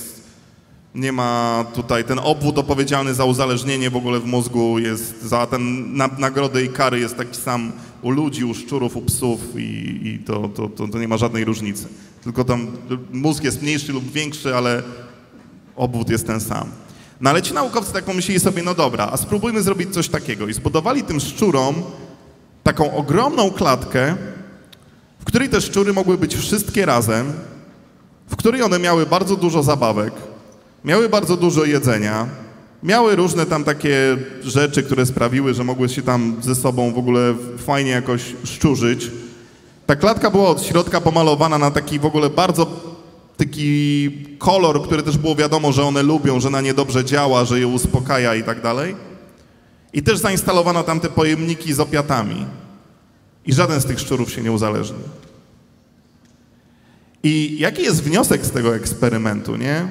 nie ma tutaj... Ten obwód odpowiedzialny za uzależnienie w ogóle w mózgu jest... Za ten nagrodę i kary jest taki sam u ludzi, u szczurów, u psów i to nie ma żadnej różnicy. Tylko tam mózg jest mniejszy lub większy, ale obwód jest ten sam. No ale ci naukowcy tak pomyśleli sobie, no dobra, a spróbujmy zrobić coś takiego. I zbudowali tym szczurom taką ogromną klatkę, w której te szczury mogły być wszystkie razem, w której one miały bardzo dużo zabawek, miały bardzo dużo jedzenia, miały różne tam takie rzeczy, które sprawiły, że mogły się tam ze sobą w ogóle fajnie jakoś szczurzyć. Ta klatka była od środka pomalowana na taki w ogóle bardzo taki kolor, który też było wiadomo, że one lubią, że na nie dobrze działa, że je uspokaja i tak dalej. I też zainstalowano tam te pojemniki z opiatami. I żaden z tych szczurów się nie uzależni. I jaki jest wniosek z tego eksperymentu, nie?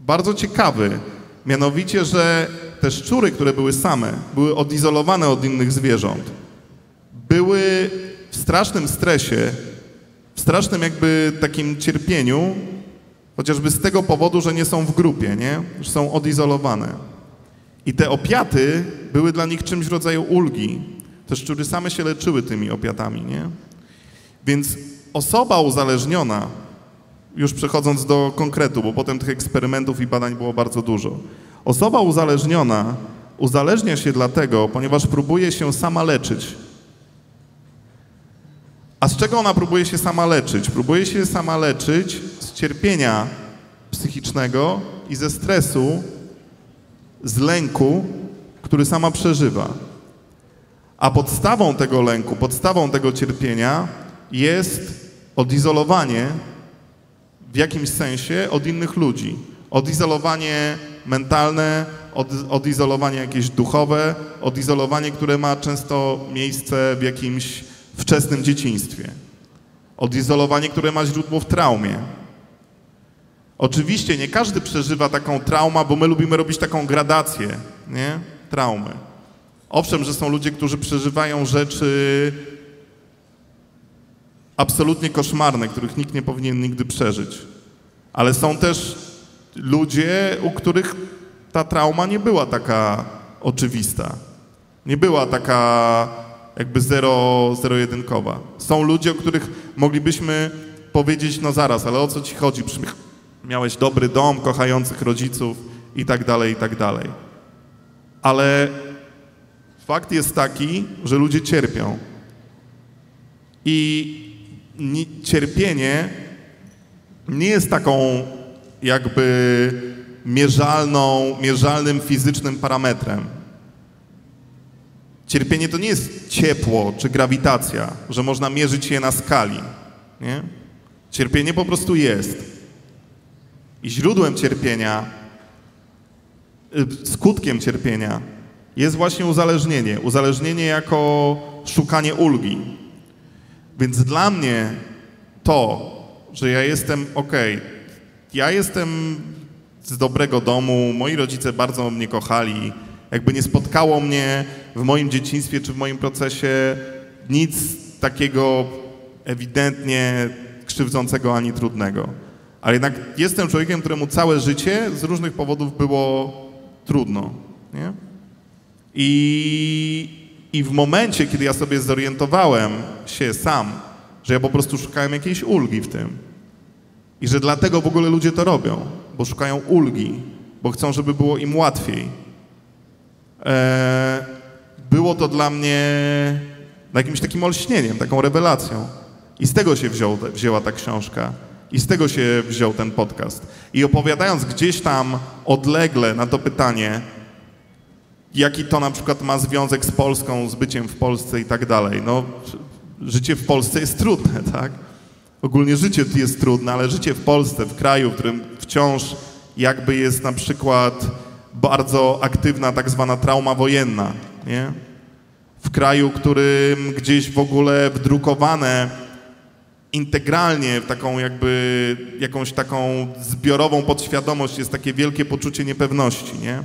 Bardzo ciekawy. Mianowicie, że te szczury, które były same, były odizolowane od innych zwierząt, były w strasznym stresie, w strasznym jakby takim cierpieniu, chociażby z tego powodu, że nie są w grupie, nie? Że są odizolowane. I te opiaty były dla nich czymś w rodzaju ulgi. Te szczury same się leczyły tymi opiatami, nie? Więc osoba uzależniona, już przechodząc do konkretu, bo potem tych eksperymentów i badań było bardzo dużo. Osoba uzależniona uzależnia się dlatego, ponieważ próbuje się sama leczyć. A z czego ona próbuje się sama leczyć? Próbuje się sama leczyć z cierpienia psychicznego i ze stresu, z lęku, który sama przeżywa. A podstawą tego lęku, podstawą tego cierpienia jest odizolowanie w jakimś sensie od innych ludzi. Odizolowanie mentalne, odizolowanie jakieś duchowe, odizolowanie, które ma często miejsce w jakimś wczesnym dzieciństwie. Odizolowanie, które ma źródło w traumie. Oczywiście nie każdy przeżywa taką traumę, bo my lubimy robić taką gradację, nie? Traumy. Owszem, że są ludzie, którzy przeżywają rzeczy absolutnie koszmarne, których nikt nie powinien nigdy przeżyć. Ale są też ludzie, u których ta trauma nie była taka oczywista. Nie była taka jakby zero-jedynkowa. Są ludzie, o których moglibyśmy powiedzieć, no zaraz, ale o co ci chodzi? Miałeś dobry dom, kochających rodziców i tak dalej, i tak dalej. Ale... Fakt jest taki, że ludzie cierpią i cierpienie nie jest taką jakby mierzalnym fizycznym parametrem. Cierpienie to nie jest ciepło czy grawitacja, że można mierzyć je na skali, nie? Cierpienie po prostu jest. I źródłem cierpienia, skutkiem cierpienia jest właśnie uzależnienie. Uzależnienie jako szukanie ulgi. Więc dla mnie to, że ja jestem, ja jestem z dobrego domu, moi rodzice bardzo mnie kochali, jakby nie spotkało mnie w moim dzieciństwie czy w moim procesie nic takiego ewidentnie krzywdzącego ani trudnego. Ale jednak jestem człowiekiem, któremu całe życie z różnych powodów było trudno, nie? I I w momencie, kiedy ja sobie zorientowałem się sam, że ja po prostu szukałem jakiejś ulgi w tym i że dlatego w ogóle ludzie to robią, bo szukają ulgi, bo chcą, żeby było im łatwiej. Było to dla mnie jakimś takim olśnieniem, taką rewelacją. I z tego się wzięła ta książka. I z tego się wziął ten podcast. I opowiadając gdzieś tam odlegle na to pytanie, jaki to na przykład ma związek z Polską, z byciem w Polsce i tak dalej. No, życie w Polsce jest trudne, tak? Ogólnie życie jest trudne, ale życie w Polsce, w kraju, w którym wciąż jakby jest na przykład bardzo aktywna tak zwana trauma wojenna, nie? W kraju, którym gdzieś w ogóle wdrukowane integralnie w taką jakby jakąś taką zbiorową podświadomość jest takie wielkie poczucie niepewności, nie?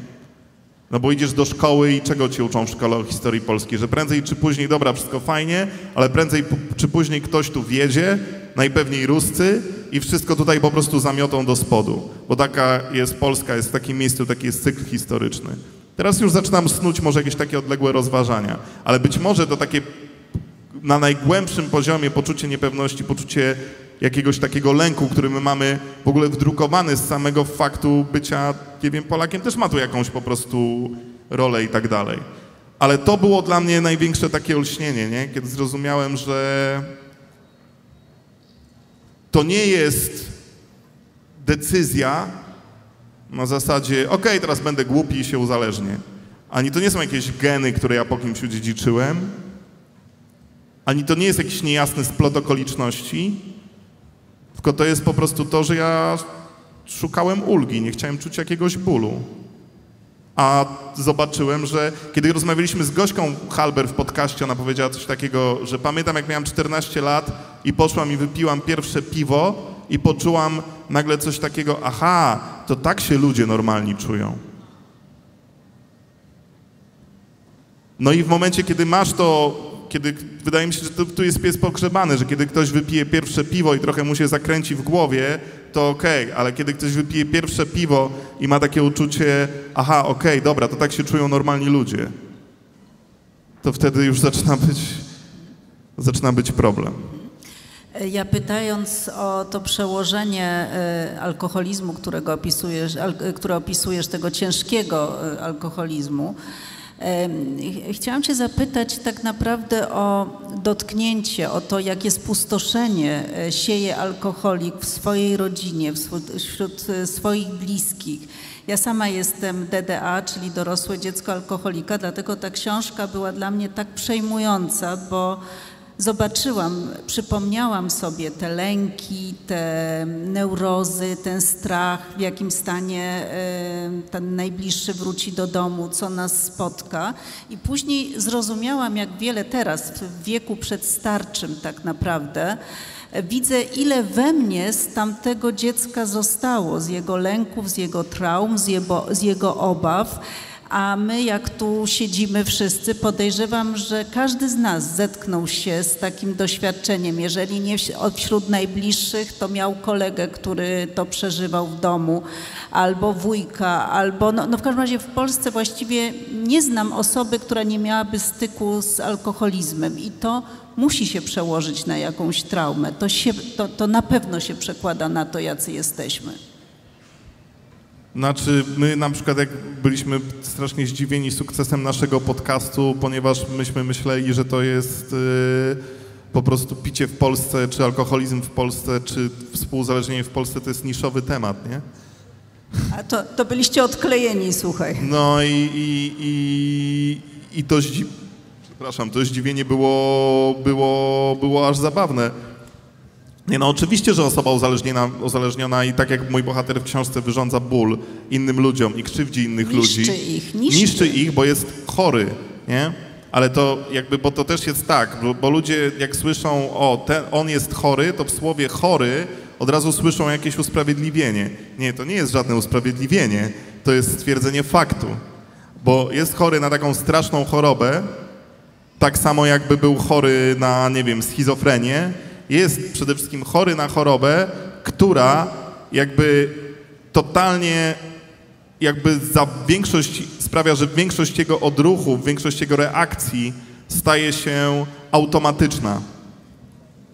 No bo idziesz do szkoły i czego cię uczą w szkole o historii Polski? Że prędzej czy później, dobra, wszystko fajnie, ale prędzej czy później ktoś tu wjedzie, najpewniej Ruscy i wszystko tutaj po prostu zamiotą do spodu. Bo taka jest Polska, jest w takim miejscu, taki jest cykl historyczny. Teraz już zaczynam snuć może jakieś takie odległe rozważania, ale być może to takie na najgłębszym poziomie poczucie niepewności, poczucie jakiegoś takiego lęku, który my mamy w ogóle wdrukowany z samego faktu bycia, nie wiem, Polakiem, też ma tu jakąś po prostu rolę i tak dalej. Ale to było dla mnie największe takie olśnienie, nie? Kiedy zrozumiałem, że to nie jest decyzja na zasadzie, okej, teraz będę głupi i się uzależnię. Ani to nie są jakieś geny, które ja po kimś odziedziczyłem, ani to nie jest jakiś niejasny splot okoliczności, tylko to jest po prostu to, że ja szukałem ulgi, nie chciałem czuć jakiegoś bólu. A zobaczyłem, że kiedy rozmawialiśmy z Gośką Halber w podcaście, ona powiedziała coś takiego, że pamiętam jak miałam 14 lat i poszłam i wypiłam pierwsze piwo i poczułam nagle coś takiego, aha, to tak się ludzie normalni czują. No i w momencie, kiedy masz to, kiedy wydaje mi się, że tu jest pies pogrzebany, że kiedy ktoś wypije pierwsze piwo i trochę mu się zakręci w głowie, to okej, ale kiedy ktoś wypije pierwsze piwo i ma takie uczucie, aha, okej, dobra, to tak się czują normalni ludzie, to wtedy już zaczyna być problem. Ja pytając o to przełożenie alkoholizmu, które opisujesz, tego ciężkiego alkoholizmu, chciałam cię zapytać tak naprawdę o dotknięcie, o to, jakie spustoszenie sieje alkoholik w swojej rodzinie, wśród swoich bliskich. Ja sama jestem DDA, czyli dorosłe dziecko alkoholika, dlatego ta książka była dla mnie tak przejmująca, bo zobaczyłam, przypomniałam sobie te lęki, te neurozy, ten strach, w jakim stanie ten najbliższy wróci do domu, co nas spotka. I później zrozumiałam, jak wiele teraz, w wieku przedstarczym tak naprawdę, widzę, ile we mnie z tamtego dziecka zostało, z jego lęków, z jego traum, z jego obaw. A my, jak tu siedzimy wszyscy, podejrzewam, że każdy z nas zetknął się z takim doświadczeniem. Jeżeli nie wśród najbliższych, to miał kolegę, który to przeżywał w domu, albo wujka, albo... No w każdym razie w Polsce właściwie nie znam osoby, która nie miałaby styku z alkoholizmem i to musi się przełożyć na jakąś traumę. To na pewno się przekłada na to, jacy jesteśmy. Znaczy, my na przykład jak byliśmy strasznie zdziwieni sukcesem naszego podcastu, ponieważ myśmy myśleli, że to jest po prostu picie w Polsce, czy alkoholizm w Polsce, czy współuzależnienie w Polsce to jest niszowy temat, nie? A to byliście odklejeni, słuchaj. No i to zdziwienie było aż zabawne. Nie, no oczywiście, że osoba uzależniona i tak jak mój bohater w książce wyrządza ból innym ludziom i krzywdzi innych ludzi. Niszczy ich, bo jest chory, nie? Ale to jakby, bo to też jest tak, bo ludzie jak słyszą, on jest chory, to w słowie chory od razu słyszą jakieś usprawiedliwienie. Nie, to nie jest żadne usprawiedliwienie, to jest stwierdzenie faktu, bo jest chory na taką straszną chorobę, tak samo jakby był chory na, nie wiem, schizofrenię. Jest przede wszystkim chory na chorobę, która jakby totalnie, jakby za większość sprawia, że większość jego odruchów, większość jego reakcji staje się automatyczna,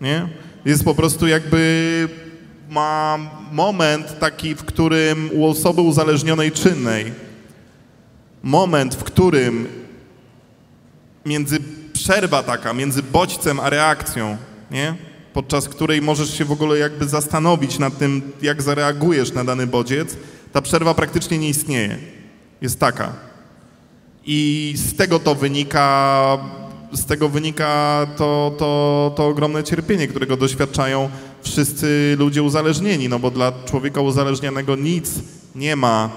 nie? Jest po prostu jakby, ma moment taki, w którym u osoby uzależnionej czynnej, moment, w którym między przerwa taka, między bodźcem a reakcją, nie? Podczas której możesz się w ogóle jakby zastanowić nad tym, jak zareagujesz na dany bodziec, ta przerwa praktycznie nie istnieje. Jest taka. I z tego to wynika, to ogromne cierpienie, którego doświadczają wszyscy ludzie uzależnieni, no bo dla człowieka uzależnionego nic nie ma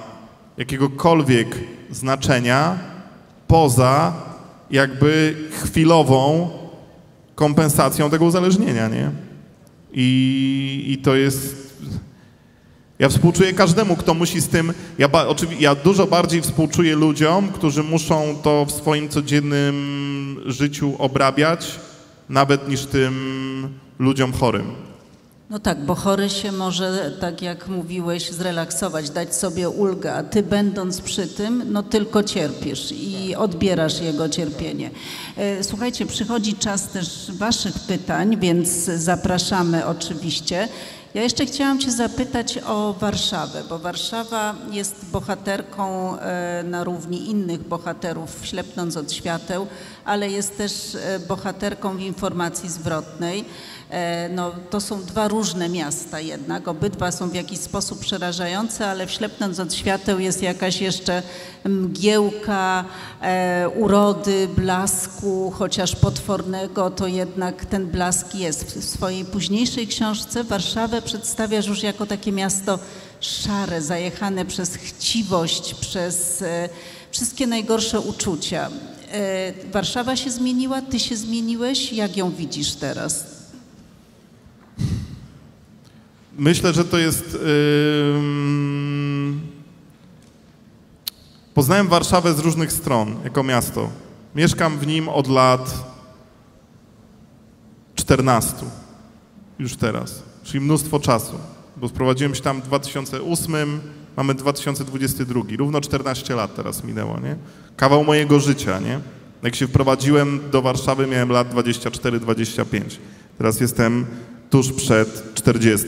jakiegokolwiek znaczenia poza jakby chwilową kompensacją tego uzależnienia, nie? I to jest... Ja współczuję każdemu, kto musi z tym... Ja dużo bardziej współczuję ludziom, którzy muszą to w swoim codziennym życiu obrabiać, nawet niż tym ludziom chorym. No tak, bo chory się może, tak jak mówiłeś, zrelaksować, dać sobie ulgę, a ty będąc przy tym, no tylko cierpisz i odbierasz jego cierpienie. Słuchajcie, przychodzi czas też waszych pytań, więc zapraszamy oczywiście. Ja jeszcze chciałam cię zapytać o Warszawę, bo Warszawa jest bohaterką na równi innych bohaterów, Ślepnąc od świateł, ale jest też bohaterką w Informacji zwrotnej. No, to są dwa różne miasta jednak, obydwa są w jakiś sposób przerażające, ale w Ślepnąc od świateł jest jakaś jeszcze mgiełka urody, blasku, chociaż potwornego, to jednak ten blask jest. W swojej późniejszej książce Warszawę przedstawiasz już jako takie miasto szare, zajechane przez chciwość, przez wszystkie najgorsze uczucia. Warszawa się zmieniła, ty się zmieniłeś, jak ją widzisz teraz? Myślę, że to jest... Poznałem Warszawę z różnych stron jako miasto. Mieszkam w nim od lat 14 już teraz, czyli mnóstwo czasu, bo sprowadziłem się tam w 2008, mamy 2022, równo 14 lat teraz minęło, nie? Kawał mojego życia, nie? Jak się wprowadziłem do Warszawy, miałem lat 24-25, teraz jestem tuż przed 40.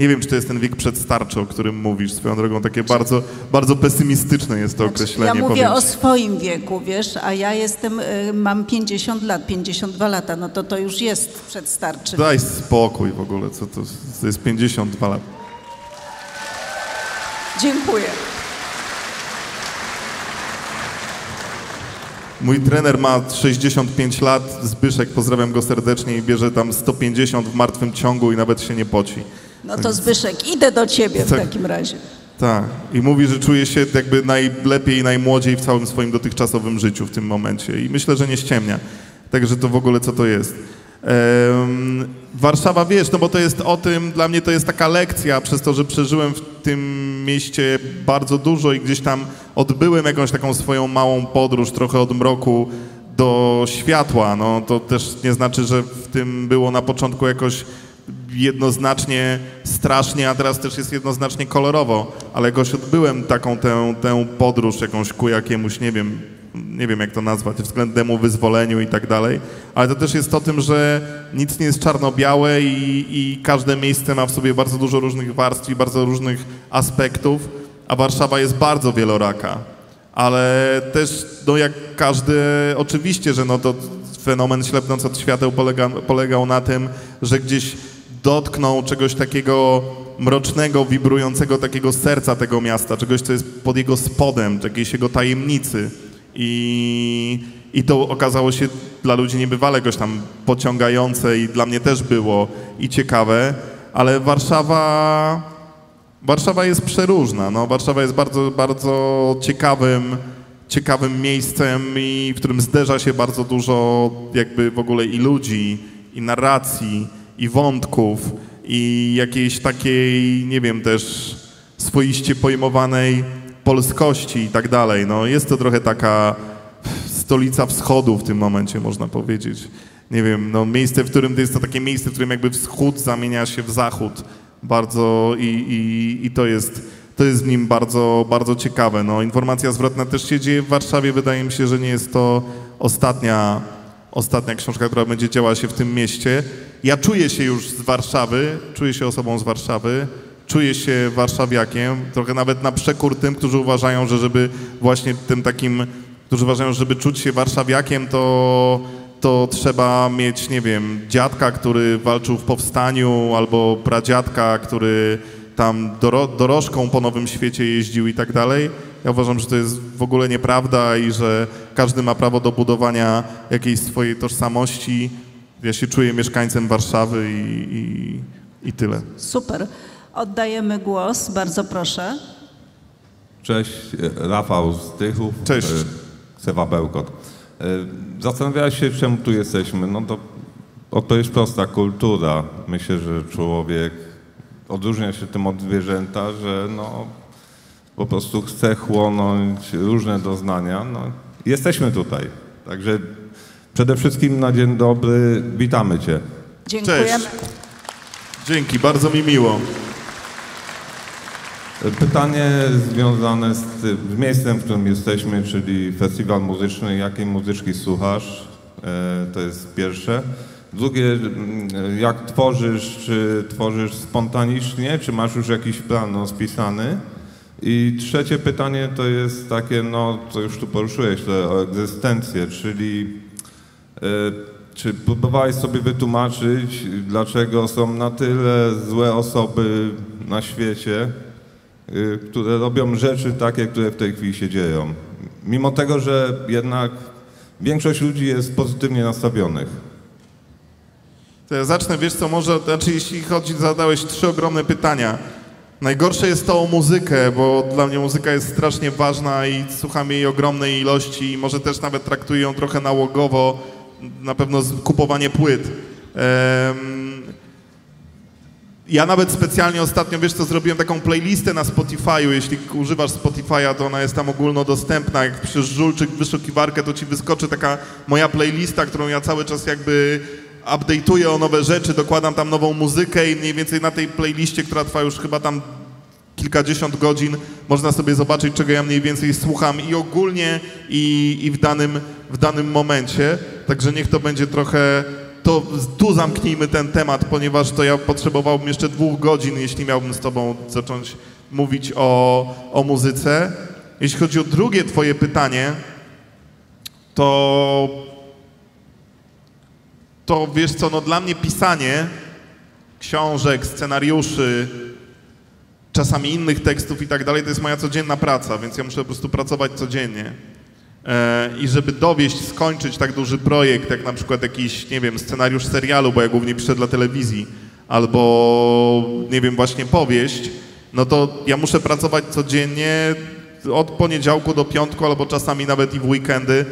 Nie wiem, czy to jest ten wiek przedstarczy, o którym mówisz. Swoją drogą, takie bardzo, bardzo pesymistyczne jest to określenie. Ja mówię o swoim wieku, wiesz, a ja jestem, mam 50 lat, 52 lata, no to już jest przedstarczy. Daj spokój w ogóle, co to jest 52 lat. Dziękuję. Mój trener ma 65 lat, Zbyszek, pozdrawiam go serdecznie, i bierze tam 150 w martwym ciągu i nawet się nie poci. No to Zbyszek, idę do ciebie w takim razie. Tak. I mówi, że czuje się jakby najlepiej i najmłodziej w całym swoim dotychczasowym życiu w tym momencie. I myślę, że nie ściemnia. Także to w ogóle co to jest. Warszawa, wiesz, no bo to jest o tym, dla mnie to jest taka lekcja, przez to, że przeżyłem w tym mieście bardzo dużo i gdzieś tam odbyłem jakąś taką swoją małą podróż, trochę od mroku do światła. No to też nie znaczy, że w tym było na początku jakoś jednoznacznie strasznie, a teraz też jest jednoznacznie kolorowo, ale jakoś odbyłem taką tę podróż jakąś ku jakiemuś, nie wiem jak to nazwać, względnemu wyzwoleniu i tak dalej, ale to też jest o tym, że nic nie jest czarno-białe i każde miejsce ma w sobie bardzo dużo różnych warstw i bardzo różnych aspektów, a Warszawa jest bardzo wieloraka, ale też no jak każdy, oczywiście, że no to fenomen Ślepnąc od świateł polegał na tym, że gdzieś dotknął czegoś takiego mrocznego, wibrującego takiego serca tego miasta, czegoś, co jest pod jego spodem, jakiejś jego tajemnicy. I to okazało się dla ludzi niebywale jakoś tam pociągające i dla mnie też było i ciekawe, ale Warszawa jest przeróżna. No, Warszawa jest bardzo, bardzo ciekawym miejscem, i w którym zderza się bardzo dużo jakby w ogóle i ludzi, i narracji, i wątków, i jakiejś takiej, nie wiem, też swoiście pojmowanej polskości i tak dalej. No, jest to trochę taka stolica wschodu w tym momencie, można powiedzieć. Nie wiem, no, miejsce, w którym to jest to takie miejsce, w którym jakby wschód zamienia się w zachód bardzo i to jest w nim bardzo, bardzo ciekawe. No, Informacja zwrotna też się dzieje w Warszawie. Wydaje mi się, że nie jest to ostatnia ostatnia książka, która będzie działa się w tym mieście. Ja czuję się już z Warszawy, czuję się osobą z Warszawy, czuję się warszawiakiem, trochę nawet na przekór tym, którzy uważają, że żeby właśnie tym takim, którzy uważają, żeby czuć się warszawiakiem, to trzeba mieć, nie wiem, dziadka, który walczył w powstaniu, albo pradziadka, który tam dorożką po Nowym Świecie jeździł i tak dalej. Ja uważam, że to jest w ogóle nieprawda i że każdy ma prawo do budowania jakiejś swojej tożsamości. Ja się czuję mieszkańcem Warszawy i tyle. Super. Oddajemy głos. Bardzo proszę. Cześć. Rafał z Tychów. Cześć. Sewa Bełkot. Zastanawiałeś się, czemu tu jesteśmy. No to odpowiedź prosta. Kultura. Myślę, że człowiek odróżnia się tym od zwierzęta, że no po prostu chce chłonąć różne doznania. No, jesteśmy tutaj. Także przede wszystkim na dzień dobry. Witamy Cię. Dziękujemy. Cześć. Dzięki, bardzo mi miło. Pytanie związane z miejscem, w którym jesteśmy, czyli festiwal muzyczny. Jakiej muzyczki słuchasz? To jest pierwsze. Drugie, jak tworzysz? Czy tworzysz spontanicznie? Czy masz już jakiś plan spisany? I trzecie pytanie to jest takie, no to już tu poruszyłeś, o egzystencję, czyli czy próbowałeś sobie wytłumaczyć, dlaczego są na tyle złe osoby na świecie, które robią rzeczy takie, które w tej chwili się dzieją? Mimo tego, że jednak większość ludzi jest pozytywnie nastawionych. To ja zacznę, wiesz co, może, znaczy jeśli chodzi, zadałeś trzy ogromne pytania. Najgorsze jest to o muzykę, bo dla mnie muzyka jest strasznie ważna i słucham jej ogromnej ilości i może też nawet traktuję ją trochę nałogowo, na pewno kupowanie płyt. Ja nawet specjalnie ostatnio, wiesz co, zrobiłem taką playlistę na Spotify'u. Jeśli używasz Spotify'a, to ona jest tam ogólnodostępna. Jak piszesz Żulczyk, wyszukiwarkę, to ci wyskoczy taka moja playlista, którą ja cały czas jakby update'uję o nowe rzeczy, dokładam tam nową muzykę i mniej więcej na tej playliście, która trwa już chyba tam kilkadziesiąt godzin, można sobie zobaczyć, czego ja mniej więcej słucham i ogólnie, i w danym momencie. Także niech to będzie trochę... To tu zamknijmy ten temat, ponieważ to ja potrzebowałbym jeszcze 2 godzin, jeśli miałbym z tobą zacząć mówić o muzyce. Jeśli chodzi o drugie twoje pytanie, to wiesz co, no dla mnie pisanie książek, scenariuszy, czasami innych tekstów i tak dalej, to jest moja codzienna praca, więc ja muszę po prostu pracować codziennie. I żeby dowieść, skończyć tak duży projekt, jak na przykład jakiś, nie wiem, scenariusz serialu, bo ja głównie piszę dla telewizji, albo, nie wiem, właśnie powieść, no to ja muszę pracować codziennie od poniedziałku do piątku, albo czasami nawet i w weekendy.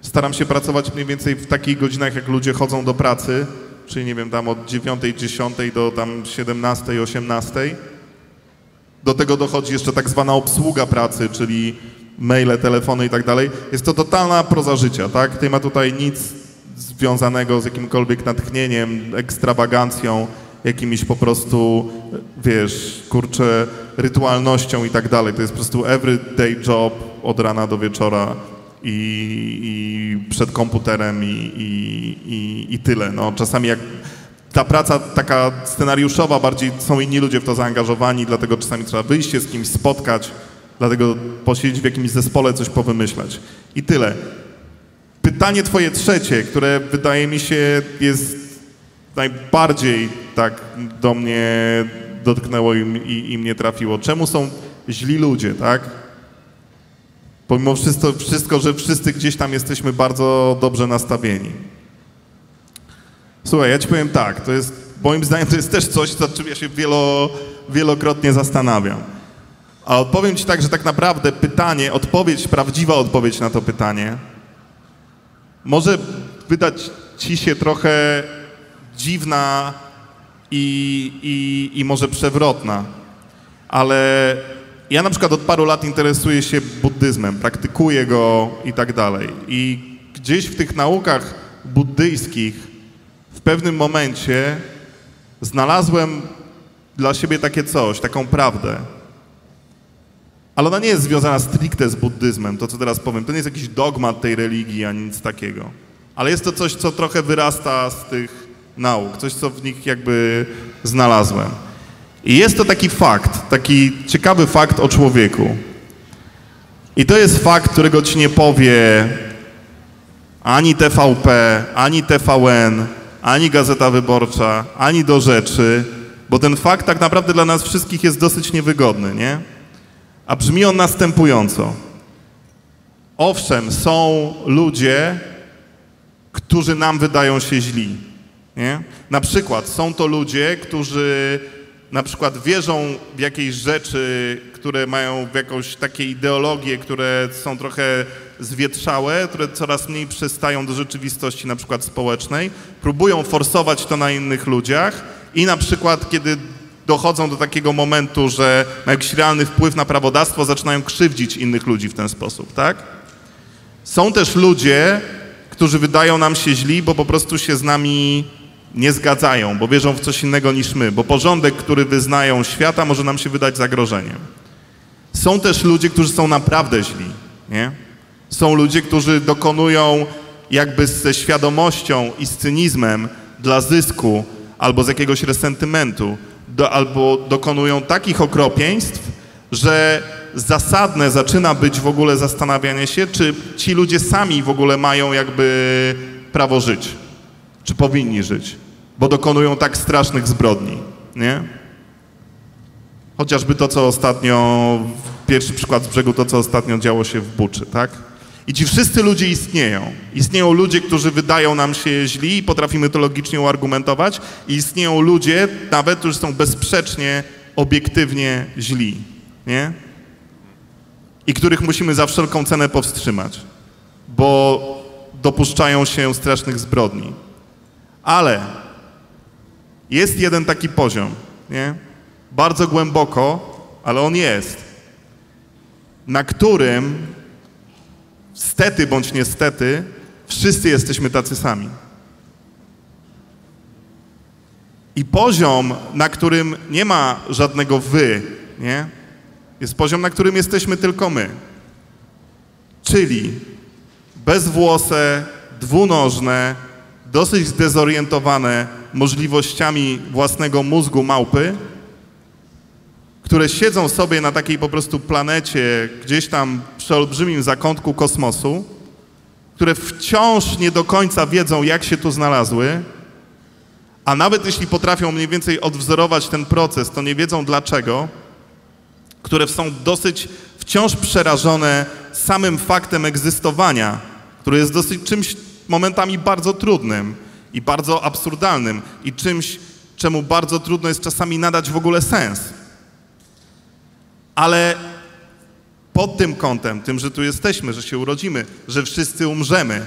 Staram się pracować mniej więcej w takich godzinach, jak ludzie chodzą do pracy, czyli, nie wiem, tam od 9, 10 do tam 17, 18. Do tego dochodzi jeszcze tak zwana obsługa pracy, czyli maile, telefony i tak dalej. Jest to totalna proza życia, tak? Nie ma tutaj nic związanego z jakimkolwiek natchnieniem, ekstrawagancją, jakimiś po prostu, wiesz, kurczę, rytualnością i tak dalej. To jest po prostu everyday job od rana do wieczora i przed komputerem i tyle. No, czasami jak ta praca taka scenariuszowa, bardziej są inni ludzie w to zaangażowani, dlatego czasami trzeba wyjść się z kimś, spotkać, dlatego posiedzieć w jakimś zespole, coś powymyślać. I tyle. Pytanie twoje trzecie, które wydaje mi się jest najbardziej tak do mnie dotknęło i mnie trafiło. Czemu są źli ludzie, tak? Pomimo wszystko, że wszyscy gdzieś tam jesteśmy bardzo dobrze nastawieni. Słuchaj, ja ci powiem tak, to jest, moim zdaniem to jest też coś, nad czym ja się wielokrotnie zastanawiam. A odpowiem ci tak, że tak naprawdę pytanie, odpowiedź, prawdziwa odpowiedź na to pytanie może wydać ci się trochę dziwna i może przewrotna, ale ja na przykład od paru lat interesuję się buddyzmem, praktykuję go i tak dalej. I gdzieś w tych naukach buddyjskich w pewnym momencie znalazłem dla siebie takie coś, taką prawdę. Ale ona nie jest związana stricte z buddyzmem, to co teraz powiem. To nie jest jakiś dogmat tej religii, ani nic takiego. Ale jest to coś, co trochę wyrasta z tych nauk, coś, co w nich jakby znalazłem. I jest to taki fakt, taki ciekawy fakt o człowieku. I to jest fakt, którego ci nie powie ani TVP, ani TVN, ani Gazeta Wyborcza, ani Do Rzeczy, bo ten fakt tak naprawdę dla nas wszystkich jest dosyć niewygodny, nie? A brzmi on następująco. Owszem, są ludzie, którzy nam wydają się źli, nie? Na przykład są to ludzie, którzy na przykład wierzą w jakieś rzeczy, które mają jakąś takie ideologie, które są trochę zwietrzałe, które coraz mniej przystają do rzeczywistości na przykład społecznej, próbują forsować to na innych ludziach i na przykład kiedy dochodzą do takiego momentu, że mają jakiś realny wpływ na prawodawstwo, zaczynają krzywdzić innych ludzi w ten sposób, tak? Są też ludzie, którzy wydają nam się źli, bo po prostu się z nami nie zgadzają, bo wierzą w coś innego niż my, bo porządek, który wyznają świata, może nam się wydać zagrożeniem. Są też ludzie, którzy są naprawdę źli, nie? Są ludzie, którzy dokonują jakby ze świadomością i z cynizmem dla zysku albo z jakiegoś resentymentu, albo dokonują takich okropieństw, że zasadne zaczyna być w ogóle zastanawianie się, czy ci ludzie sami w ogóle mają jakby prawo żyć, czy powinni żyć, bo dokonują tak strasznych zbrodni, nie? Chociażby to, co ostatnio, pierwszy przykład z brzegu, to, co ostatnio działo się w Buczy, tak? I ci wszyscy ludzie istnieją. Istnieją ludzie, którzy wydają nam się źli i potrafimy to logicznie uargumentować. I istnieją ludzie nawet, którzy są bezsprzecznie, obiektywnie źli, nie? I których musimy za wszelką cenę powstrzymać, bo dopuszczają się strasznych zbrodni. Ale jest jeden taki poziom, nie? Bardzo głęboko, ale on jest, na którym stety bądź niestety wszyscy jesteśmy tacy sami. I poziom, na którym nie ma żadnego wy, nie? Jest poziom, na którym jesteśmy tylko my. Czyli bezwłose, dwunożne, dosyć zdezorientowane możliwościami własnego mózgu małpy, które siedzą sobie na takiej po prostu planecie, gdzieś tam przy olbrzymim zakątku kosmosu, które wciąż nie do końca wiedzą, jak się tu znalazły, a nawet jeśli potrafią mniej więcej odwzorować ten proces, to nie wiedzą dlaczego, które są dosyć wciąż przerażone samym faktem egzystowania, który jest dosyć czymś momentami bardzo trudnym i bardzo absurdalnym i czymś, czemu bardzo trudno jest czasami nadać w ogóle sens. Ale pod tym kątem, tym, że tu jesteśmy, że się urodzimy, że wszyscy umrzemy,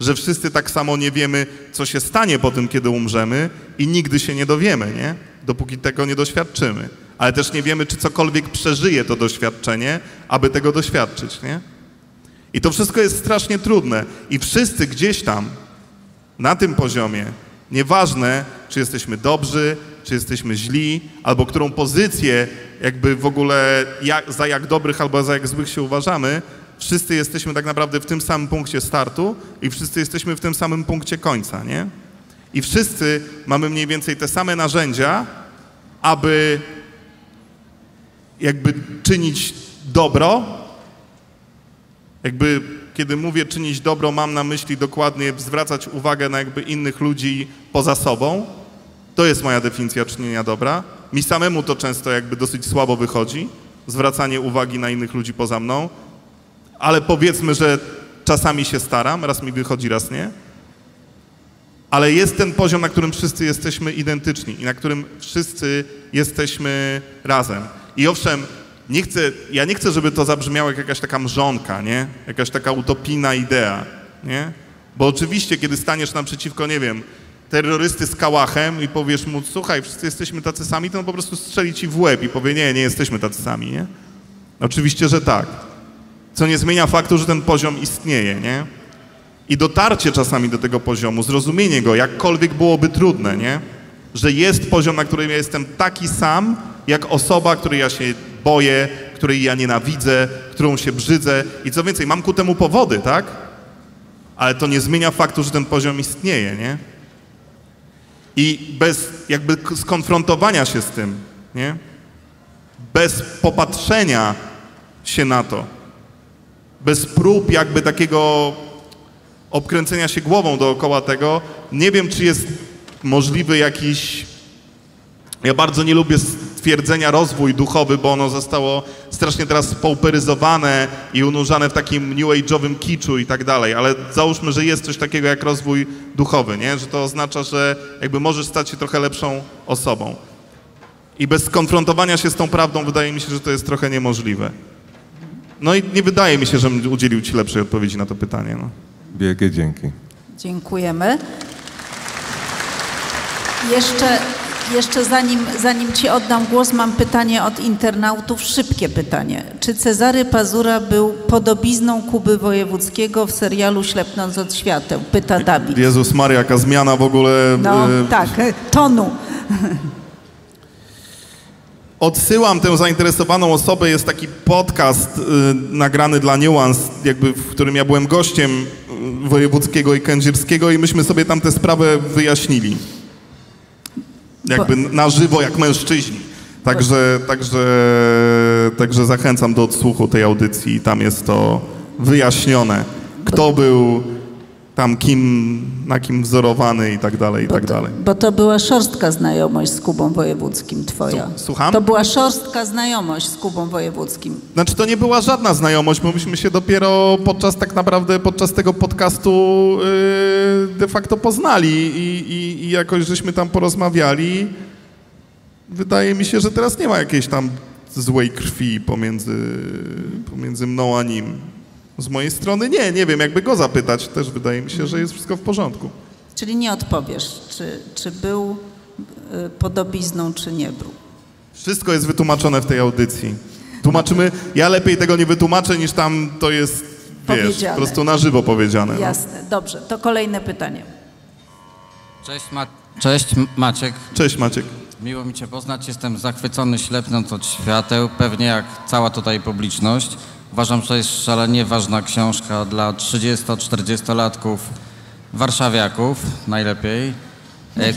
że wszyscy tak samo nie wiemy, co się stanie po tym, kiedy umrzemy i nigdy się nie dowiemy, nie? Dopóki tego nie doświadczymy. Ale też nie wiemy, czy cokolwiek przeżyje to doświadczenie, aby tego doświadczyć, nie? I to wszystko jest strasznie trudne. I wszyscy gdzieś tam, na tym poziomie, nieważne, czy jesteśmy dobrzy, czy jesteśmy źli, albo którą pozycję jakby w ogóle za jak dobrych albo za jak złych się uważamy, wszyscy jesteśmy tak naprawdę w tym samym punkcie startu i wszyscy jesteśmy w tym samym punkcie końca, nie? I wszyscy mamy mniej więcej te same narzędzia, aby jakby czynić dobro. Jakby kiedy mówię czynić dobro, mam na myśli dokładnie zwracać uwagę na jakby innych ludzi poza sobą. To jest moja definicja czynienia dobra. Mi samemu to często jakby dosyć słabo wychodzi, zwracanie uwagi na innych ludzi poza mną, ale powiedzmy, że czasami się staram, raz mi wychodzi, raz nie. Ale jest ten poziom, na którym wszyscy jesteśmy identyczni i na którym wszyscy jesteśmy razem. I owszem, ja nie chcę, żeby to zabrzmiało jak jakaś taka mrzonka, nie? Jakaś taka utopijna idea, nie? Bo oczywiście, kiedy staniesz naprzeciwko, nie wiem, terrorysty z kałachem i powiesz mu, słuchaj, wszyscy jesteśmy tacy sami, to on po prostu strzeli ci w łeb i powie, nie, nie jesteśmy tacy sami, nie? Oczywiście, że tak. Co nie zmienia faktu, że ten poziom istnieje, nie? I dotarcie czasami do tego poziomu, zrozumienie go, jakkolwiek byłoby trudne, nie? Że jest poziom, na którym ja jestem taki sam, jak osoba, której ja się boję, której ja nienawidzę, którą się brzydzę i co więcej, mam ku temu powody, tak? ale to nie zmienia faktu, że ten poziom istnieje, nie? I bez jakby skonfrontowania się z tym, nie? Bez popatrzenia się na to, bez prób jakby takiego obkręcenia się głową dookoła tego, nie wiem, czy jest możliwy jakiś... Ja bardzo nie lubię stwierdzenia rozwój duchowy, bo ono zostało strasznie teraz spauperyzowane i unurzane w takim new age'owym kiczu i tak dalej, ale załóżmy, że jest coś takiego jak rozwój duchowy, nie? Że to oznacza, że jakby możesz stać się trochę lepszą osobą. I bez skonfrontowania się z tą prawdą wydaje mi się, że to jest trochę niemożliwe. No i nie wydaje mi się, żebym udzielił ci lepszej odpowiedzi na to pytanie. No. Wielkie dzięki. Dziękujemy. Jeszcze zanim ci oddam głos, mam pytanie od internautów, szybkie pytanie. Czy Cezary Pazura był podobizną Kuby Wojewódzkiego w serialu Ślepnąc od świateł? Pyta Dawid. Jezus Maria, jaka zmiana w ogóle... No tak, tonu. Odsyłam tę zainteresowaną osobę, jest taki podcast nagrany dla Niuans, jakby, w którym ja byłem gościem Wojewódzkiego i Kędzierskiego i myśmy sobie tam tę sprawę wyjaśnili. Jakby na żywo, jak mężczyźni. Także zachęcam do odsłuchu tej audycji. Tam jest to wyjaśnione. Kto był tam, kim, na kim wzorowany i tak dalej, i tak dalej. Bo to była szorstka znajomość z Kubą Wojewódzkim twoja. Słucham? To była szorstka znajomość z Kubą Wojewódzkim. Znaczy to nie była żadna znajomość. Myśmy się dopiero podczas tego podcastu de facto poznali i jakoś żeśmy tam porozmawiali. Wydaje mi się, że teraz nie ma jakiejś tam złej krwi pomiędzy mną a nim. Z mojej strony nie wiem, jakby go zapytać, też wydaje mi się, że jest wszystko w porządku. Czyli nie odpowiesz, czy był podobizną, czy nie był. Wszystko jest wytłumaczone w tej audycji. Tłumaczymy, ja lepiej tego nie wytłumaczę, niż tam to jest, wiesz, po prostu na żywo powiedziane. Jasne, no. Dobrze, to kolejne pytanie. Cześć Maciek. Cześć Maciek. Miło mi cię poznać, jestem zachwycony Ślepnąc od świateł, pewnie jak cała tutaj publiczność. Uważam, że to jest szalenie ważna książka dla 30-40-latków warszawiaków, najlepiej,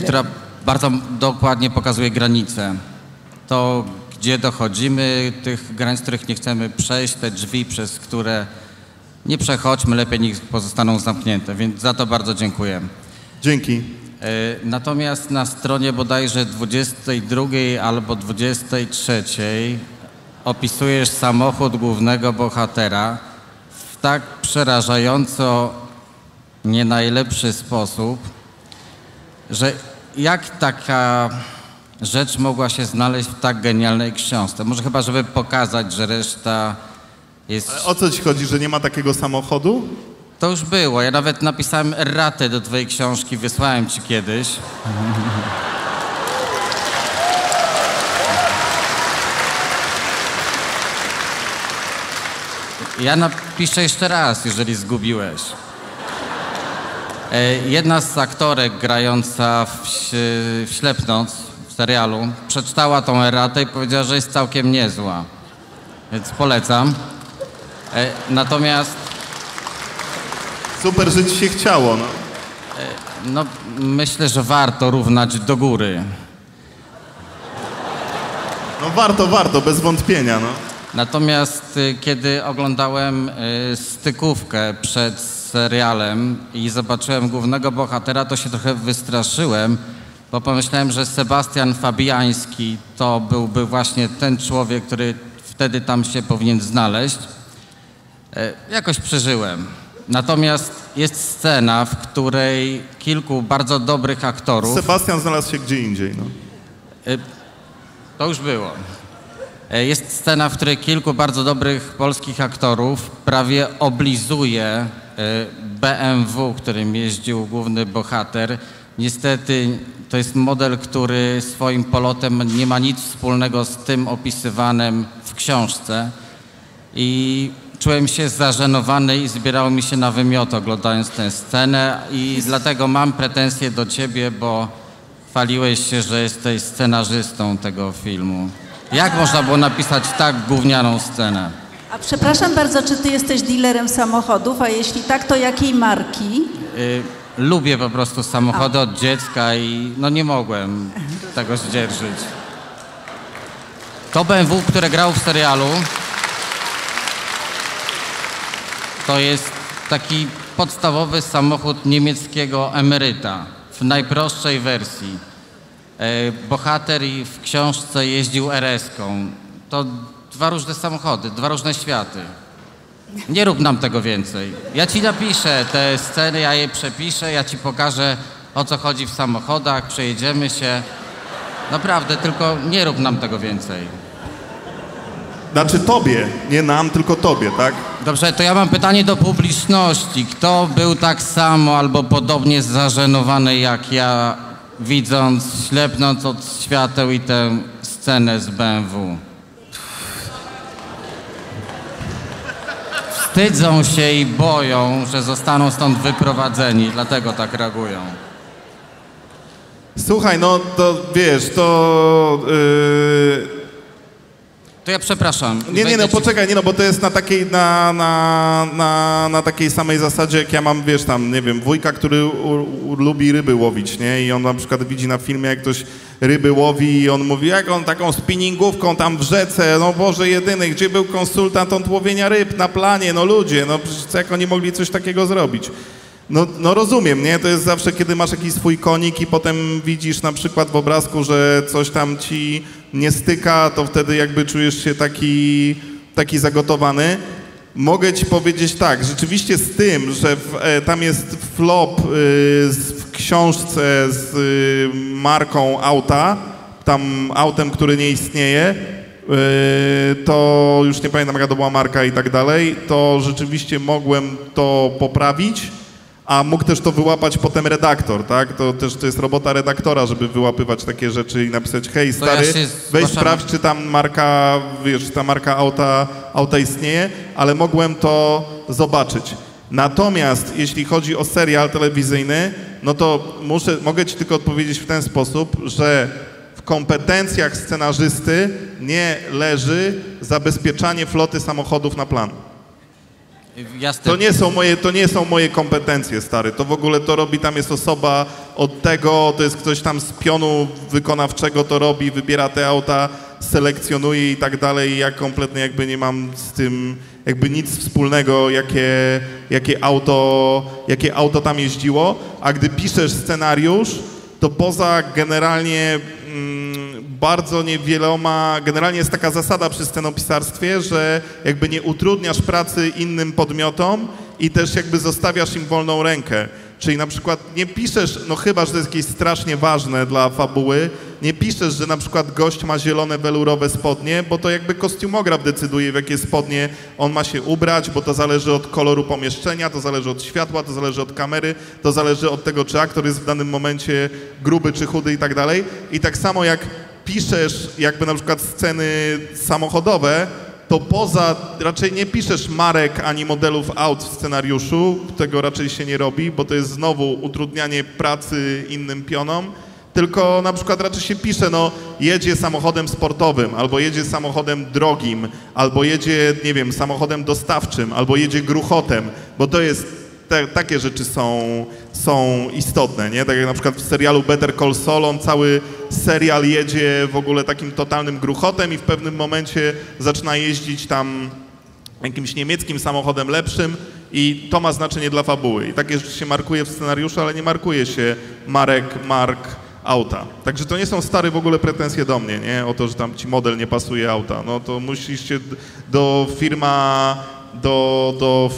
która bardzo dokładnie pokazuje granice. To, gdzie dochodzimy, tych granic, których nie chcemy przejść, te drzwi, przez które nie przechodźmy, lepiej niech pozostaną zamknięte, więc za to bardzo dziękuję. Dzięki. Natomiast na stronie bodajże 22 albo 23 opisujesz samochód głównego bohatera w tak przerażająco nie najlepszy sposób, że jak taka rzecz mogła się znaleźć w tak genialnej książce? Może chyba, żeby pokazać, że reszta jest... Ale o co ci chodzi, że nie ma takiego samochodu? To już było. Ja nawet napisałem erratę do twojej książki, wysłałem ci kiedyś. Ja napiszę jeszcze raz, jeżeli zgubiłeś. Jedna z aktorek grająca w Ślepnąc, w serialu, przeczytała tą erratę i powiedziała, że jest całkiem niezła. Więc polecam. Natomiast... Super, że ci się chciało, no. No, myślę, że warto równać do góry. No warto, bez wątpienia, no. Natomiast kiedy oglądałem stykówkę przed serialem i zobaczyłem głównego bohatera, to się trochę wystraszyłem, bo pomyślałem, że Sebastian Fabiański to byłby właśnie ten człowiek, który wtedy tam się powinien znaleźć. Jakoś przeżyłem. Natomiast jest scena, w której kilku bardzo dobrych aktorów... Sebastian znalazł się gdzie indziej, no. To już było. Jest scena, w której kilku bardzo dobrych polskich aktorów prawie oblizuje BMW, którym jeździł główny bohater. Niestety to jest model, który swoim polotem nie ma nic wspólnego z tym opisywanym w książce. I czułem się zażenowany i zbierało mi się na wymiot oglądając tę scenę. I dlatego mam pretensje do ciebie, bo chwaliłeś się, że jesteś scenarzystą tego filmu. Jak można było napisać tak gównianą scenę? A przepraszam bardzo, czy ty jesteś dealerem samochodów, a jeśli tak, to jakiej marki? Lubię po prostu samochody od dziecka i no nie mogłem tego zdzierżyć. To BMW, które grało w serialu, to jest taki podstawowy samochód niemieckiego emeryta w najprostszej wersji. Bohater w książce jeździł RS-ką. To dwa różne samochody, dwa różne światy. Nie rób nam tego więcej. Ja ci napiszę te sceny, ja je przepiszę, ja ci pokażę, o co chodzi w samochodach, przejedziemy się. Naprawdę, tylko nie rób nam tego więcej. Znaczy tobie, nie nam, tylko tobie, tak? Dobrze, to ja mam pytanie do publiczności. Kto był tak samo albo podobnie zażenowany jak ja, widząc, ślepnąc od świateł i tę scenę z BMW? Wstydzą się i boją, że zostaną stąd wyprowadzeni, dlatego tak reagują. Słuchaj, no to wiesz, to... To ja przepraszam. Nie, no poczekaj, nie, no bo to jest na takiej samej zasadzie, jak ja mam, wiesz, tam, nie wiem, wujka, który lubi ryby łowić, nie? I on na przykład widzi na filmie, jak ktoś ryby łowi i on mówi, jak on taką spinningówką tam w rzece, no Boże jedyny, gdzie był konsultant od łowienia ryb na planie, no ludzie, no przecież jak oni mogli coś takiego zrobić? No rozumiem, nie? To jest zawsze, kiedy masz jakiś swój konik i potem widzisz na przykład w obrazku, że coś tam ci nie styka, to wtedy jakby czujesz się taki zagotowany. Mogę ci powiedzieć tak, rzeczywiście z tym, że tam jest flop w książce z marką auta, tam autem, który nie istnieje, to już nie pamiętam, jaka to była marka i tak dalej, to rzeczywiście mogłem to poprawić. A mógł też to wyłapać potem redaktor, tak? To też to jest robota redaktora, żeby wyłapywać takie rzeczy i napisać, hej stary, ja weź sprawdź, czy tam marka, wiesz, ta marka auta istnieje, ale mogłem to zobaczyć. Natomiast jeśli chodzi o serial telewizyjny, no to mogę ci tylko odpowiedzieć w ten sposób, że w kompetencjach scenarzysty nie leży zabezpieczanie floty samochodów na plan. To nie są moje kompetencje, stary, to w ogóle to robi, tam jest osoba od tego, to jest ktoś tam z pionu wykonawczego to robi, wybiera te auta, selekcjonuje i tak dalej. Ja kompletnie jakby nie mam z tym jakby nic wspólnego, jakie auto tam jeździło, a gdy piszesz scenariusz, to poza generalnie generalnie jest taka zasada przy scenopisarstwie, że jakby nie utrudniasz pracy innym podmiotom i też jakby zostawiasz im wolną rękę. Czyli na przykład nie piszesz, no chyba, że to jest jakieś strasznie ważne dla fabuły, nie piszesz, że na przykład gość ma zielone welurowe spodnie, bo to jakby kostiumograf decyduje, w jakie spodnie on ma się ubrać, bo to zależy od koloru pomieszczenia, to zależy od światła, to zależy od kamery, to zależy od tego, czy aktor jest w danym momencie gruby czy chudy i tak dalej. I tak samo jak piszesz jakby na przykład sceny samochodowe, to raczej nie piszesz marek ani modelów aut w scenariuszu, tego raczej się nie robi, bo to jest znowu utrudnianie pracy innym pionom, tylko na przykład raczej się pisze, no jedzie samochodem sportowym, albo jedzie samochodem drogim, albo jedzie, nie wiem, samochodem dostawczym, albo jedzie gruchotem, bo to jest... Takie rzeczy są istotne, nie? Tak jak na przykład w serialu Better Call Saul, on cały serial jedzie w ogóle takim totalnym gruchotem i w pewnym momencie zaczyna jeździć tam jakimś niemieckim samochodem lepszym i to ma znaczenie dla fabuły. I takie rzeczy się markuje w scenariuszu, ale nie markuje się mark auta. Także to nie są stare w ogóle pretensje do mnie, nie? O to, że tam ci model nie pasuje auta. No to musisz się do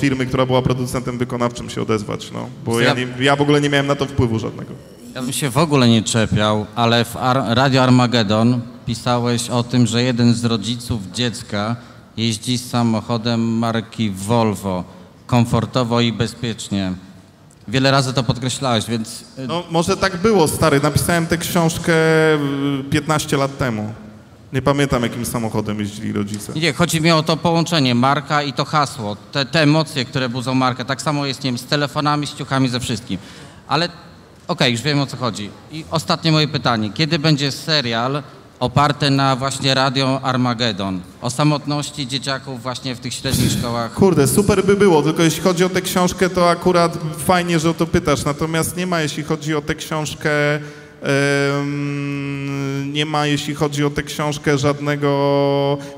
firmy, która była producentem wykonawczym się odezwać, no, bo ja w ogóle nie miałem na to wpływu żadnego. Ja bym się w ogóle nie czepiał, ale w Radio Armageddon pisałeś o tym, że jeden z rodziców dziecka jeździ samochodem marki Volvo, komfortowo i bezpiecznie. Wiele razy to podkreślałeś, więc... No może tak było, stary, napisałem tę książkę 15 lat temu. Nie pamiętam, jakim samochodem jeździli rodzice. Nie, chodzi mi o to połączenie, marka i to hasło, te emocje, które budzą markę. Tak samo jest, nie wiem, z telefonami, z ciuchami, ze wszystkim. Ale okej, już wiem, o co chodzi. I ostatnie moje pytanie. Kiedy będzie serial oparte na właśnie Radio Armageddon, o samotności dzieciaków właśnie w tych średnich szkołach. Kurde, super by było, tylko jeśli chodzi o tę książkę, to akurat fajnie, że o to pytasz, natomiast nie ma, jeśli chodzi o tę książkę, żadnego...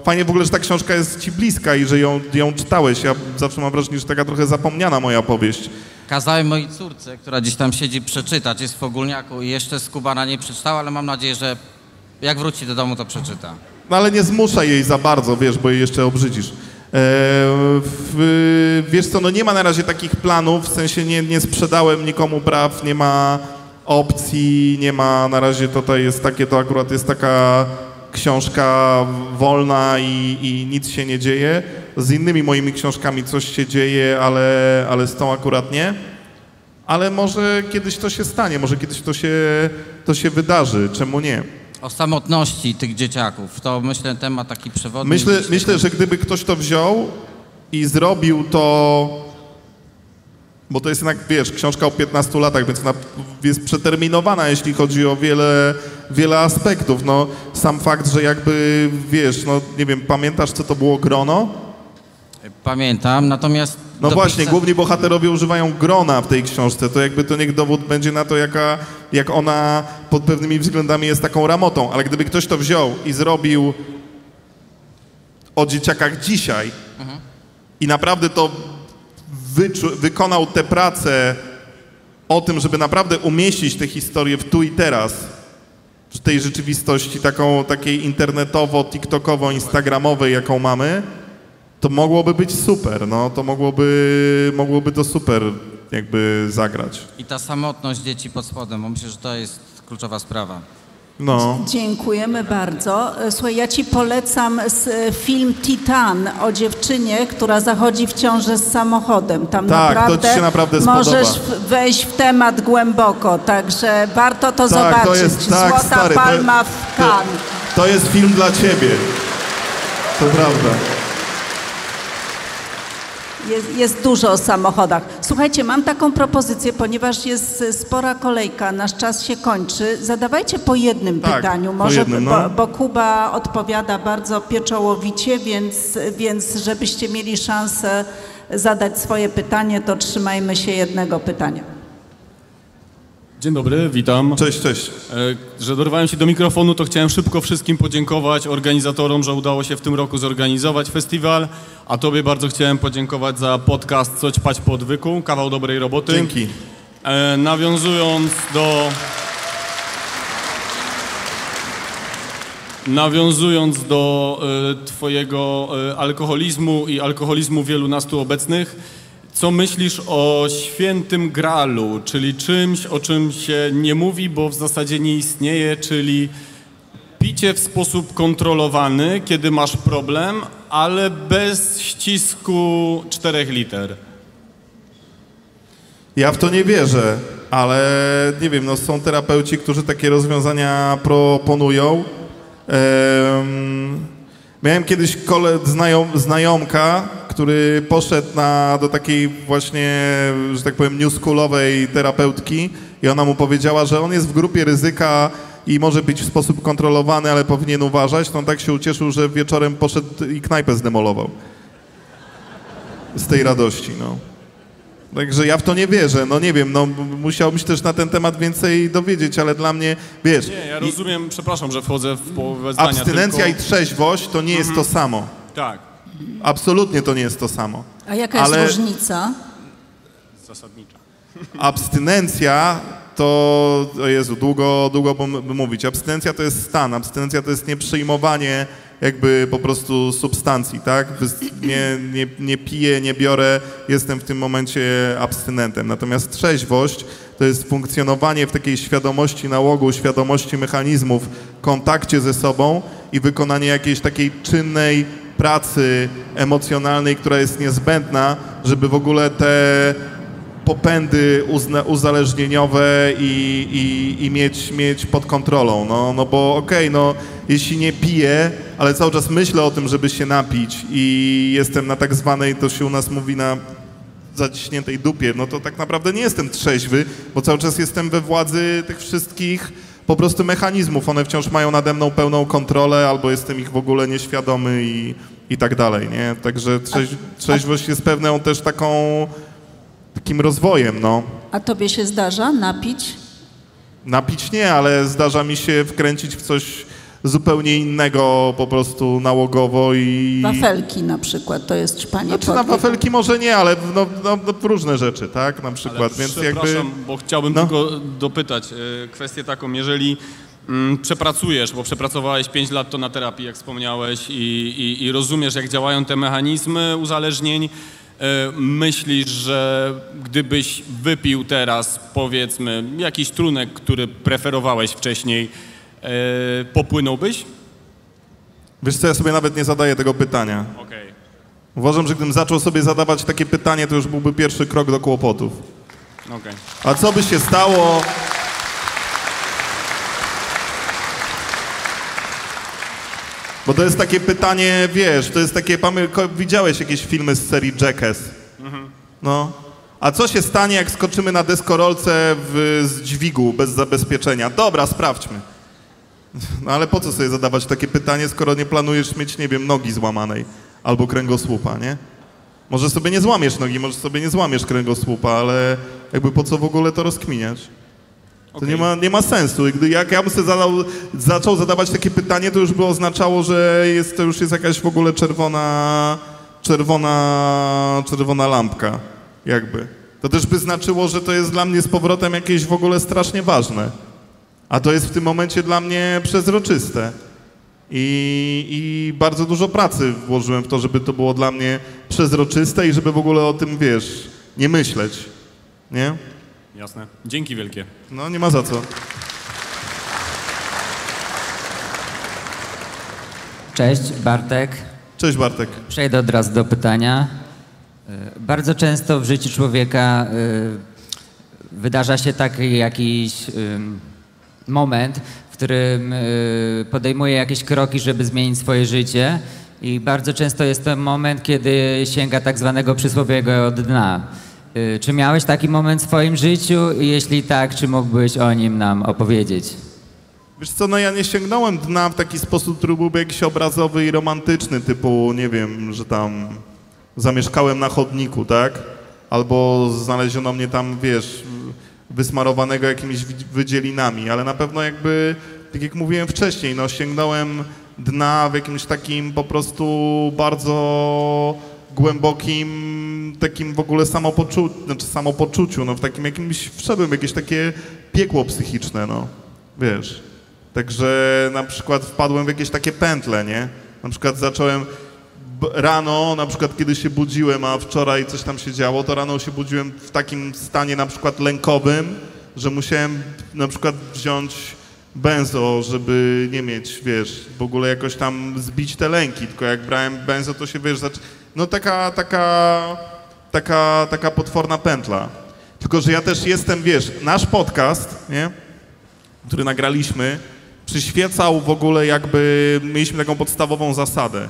Fajnie w ogóle, że ta książka jest ci bliska i że ją czytałeś. Ja zawsze mam wrażenie, że taka trochę zapomniana moja powieść. Kazałem mojej córce, która gdzieś tam siedzi, przeczytać, jest w ogólniaku i jeszcze skubana nie przeczytała, ale mam nadzieję, że jak wróci do domu, to przeczyta. No ale nie zmuszaj jej za bardzo, wiesz, bo jej jeszcze obrzydzisz. Wiesz co, no nie ma na razie takich planów, w sensie nie sprzedałem nikomu praw, nie ma opcji, nie ma, na razie tutaj jest takie, to akurat jest taka książka wolna i nic się nie dzieje. Z innymi moimi książkami coś się dzieje, ale z tą akurat nie. Ale może kiedyś to się stanie, może kiedyś to się wydarzy, czemu nie? O samotności tych dzieciaków, to myślę temat taki przewodni. Myślę, że gdyby ktoś to wziął i zrobił to, bo to jest jednak, wiesz, książka o 15 latach, więc ona jest przeterminowana, jeśli chodzi o wiele aspektów. No, sam fakt, że jakby, wiesz, no nie wiem, pamiętasz, co to było grono? Pamiętam, natomiast... No właśnie, główni bohaterowie używają grona w tej książce, to jakby to niech dowód będzie na to, jak ona pod pewnymi względami jest taką ramotą, ale gdyby ktoś to wziął i zrobił o dzieciakach dzisiaj i naprawdę to wykonał tę pracę o tym, żeby naprawdę umieścić tę historię w tu i teraz, w tej rzeczywistości takiej internetowo-tiktokowo-instagramowej, jaką mamy, to mogłoby być super, no, to mogłoby to super jakby zagrać. I ta samotność dzieci pod spodem, bo myślę, że to jest kluczowa sprawa. No. Dziękujemy bardzo. Słuchaj, ja ci polecam film Titan o dziewczynie, która zachodzi w ciążę z samochodem. Tam tak, naprawdę to ci się naprawdę możesz spodoba. Wejść w temat głęboko, także warto to zobaczyć. To jest, Złota stary, Palma w Cannes. To jest film dla ciebie, to prawda. Jest dużo o samochodach. Słuchajcie, mam taką propozycję, ponieważ jest spora kolejka, nasz czas się kończy. Zadawajcie po jednym pytaniu, może, bo Kuba odpowiada bardzo pieczołowicie, więc żebyście mieli szansę zadać swoje pytanie, to trzymajmy się jednego pytania. Dzień dobry, witam. Cześć, cześć. Że dorwałem się do mikrofonu, to chciałem szybko wszystkim podziękować organizatorom, że udało się w tym roku zorganizować festiwal, a tobie bardzo chciałem podziękować za podcast Co ćpać po odwyku, kawał dobrej roboty. Dzięki. Nawiązując do twojego alkoholizmu i alkoholizmu wielu nas tu obecnych, co myślisz o świętym Graalu, czyli czymś, o czym się nie mówi, bo w zasadzie nie istnieje, czyli picie w sposób kontrolowany, kiedy masz problem, ale bez ścisku 4 liter? Ja w to nie wierzę, ale nie wiem, no są terapeuci, którzy takie rozwiązania proponują. Miałem kiedyś znajomka, który poszedł do takiej właśnie, że tak powiem, new schoolowej terapeutki i ona mu powiedziała, że on jest w grupie ryzyka i może być w sposób kontrolowany, ale powinien uważać. To on tak się ucieszył, że wieczorem poszedł i knajpę zdemolował. Z tej radości, no. Także ja w to nie wierzę, no nie wiem, no musiałbyś też na ten temat więcej dowiedzieć, ale dla mnie, wiesz... Nie, ja rozumiem, przepraszam, że wchodzę w połowę zdania. Abstynencja tylko... i trzeźwość to nie jest to samo. Tak. Absolutnie to nie jest to samo. A jaka jest różnica? Zasadnicza. Abstynencja to... O Jezu, długo by mówić. Abstynencja to jest stan, abstynencja to jest nieprzyjmowanie jakby po prostu substancji, tak? Nie piję, nie biorę, jestem w tym momencie abstynentem. Natomiast trzeźwość to jest funkcjonowanie w takiej świadomości nałogu, świadomości mechanizmów, kontakcie ze sobą i wykonanie jakiejś takiej czynnej pracy emocjonalnej, która jest niezbędna, żeby w ogóle te popędy uzależnieniowe i mieć pod kontrolą. No bo okej, no jeśli nie piję, ale cały czas myślę o tym, żeby się napić i jestem na tak zwanej, to się u nas mówi, na zaciśniętej dupie, no to tak naprawdę nie jestem trzeźwy, bo cały czas jestem we władzy tych wszystkich po prostu mechanizmów. One wciąż mają nade mną pełną kontrolę, albo jestem ich w ogóle nieświadomy i tak dalej, nie? Także trzeźwość jest pewną też takim rozwojem, no. A tobie się zdarza napić? Napić nie, ale zdarza mi się wkręcić w coś zupełnie innego po prostu nałogowo i... Wafelki na przykład, to jest szpanie. Znaczy na wafelki może nie, ale różne rzeczy, tak, na przykład, ale więc przepraszam, jakby... bo chciałbym tylko dopytać kwestię taką, jeżeli przepracujesz, bo przepracowałeś 5 lat to na terapii, jak wspomniałeś, i rozumiesz, jak działają te mechanizmy uzależnień, myślisz, że gdybyś wypił teraz, powiedzmy, jakiś trunek, który preferowałeś wcześniej, popłynąłbyś? Wiesz co, ja sobie nawet nie zadaję tego pytania. Okay. Uważam, że gdybym zaczął sobie zadawać takie pytanie, to już byłby pierwszy krok do kłopotów. Okay. A co by się stało? Bo to jest takie pytanie, wiesz, to jest takie, widziałeś jakieś filmy z serii Jackass? Mhm. No. A co się stanie, jak skoczymy na deskorolce z dźwigu bez zabezpieczenia? Dobra, sprawdźmy. No ale po co sobie zadawać takie pytanie, skoro nie planujesz mieć, nie wiem, nogi złamanej albo kręgosłupa, nie? Może sobie nie złamiesz nogi, może sobie nie złamiesz kręgosłupa, ale jakby po co w ogóle to rozkminiać? To okay. nie ma sensu. Gdy ja bym sobie zaczął zadawać takie pytanie, to już by oznaczało, że to już jest jakaś w ogóle czerwona lampka, jakby. To też by znaczyło, że to jest dla mnie z powrotem jakieś w ogóle strasznie ważne. A to jest w tym momencie dla mnie przezroczyste. I bardzo dużo pracy włożyłem w to, żeby to było dla mnie przezroczyste i żeby w ogóle o tym, wiesz, nie myśleć. Nie? Jasne. Dzięki wielkie. No, nie ma za co. Cześć, Bartek. Cześć, Bartek. Przejdę od razu do pytania. Bardzo często w życiu człowieka wydarza się taki jakiś... moment, w którym podejmuję jakieś kroki, żeby zmienić swoje życie i bardzo często jest to moment, kiedy sięga tak zwanego przysłowiowego dna. Czy miałeś taki moment w swoim życiu i jeśli tak, czy mógłbyś o nim nam opowiedzieć? Wiesz co, no ja nie sięgnąłem dna w taki sposób, który byłby jakiś obrazowy i romantyczny, typu, nie wiem, że tam zamieszkałem na chodniku, tak? Albo znaleziono mnie tam, wiesz... wysmarowanego jakimiś wydzielinami, ale na pewno jakby, tak jak mówiłem wcześniej, no sięgnąłem dna w jakimś takim po prostu bardzo głębokim takim w ogóle samopoczuciu, no w takim jakimś, wszedłem w jakieś takie piekło psychiczne, no, wiesz. Także na przykład wpadłem w jakieś takie pętle, nie? Na przykład zacząłem rano, na przykład kiedy się budziłem, a wczoraj coś tam się działo, to rano się budziłem w takim stanie na przykład lękowym, że musiałem na przykład wziąć benzo, żeby nie mieć, wiesz, w ogóle jakoś tam zbić te lęki, tylko jak brałem benzo, to się, wiesz, no taka potworna pętla. Tylko że ja też jestem, wiesz, nasz podcast, nie, który nagraliśmy, przyświecał w ogóle jakby, mieliśmy taką podstawową zasadę,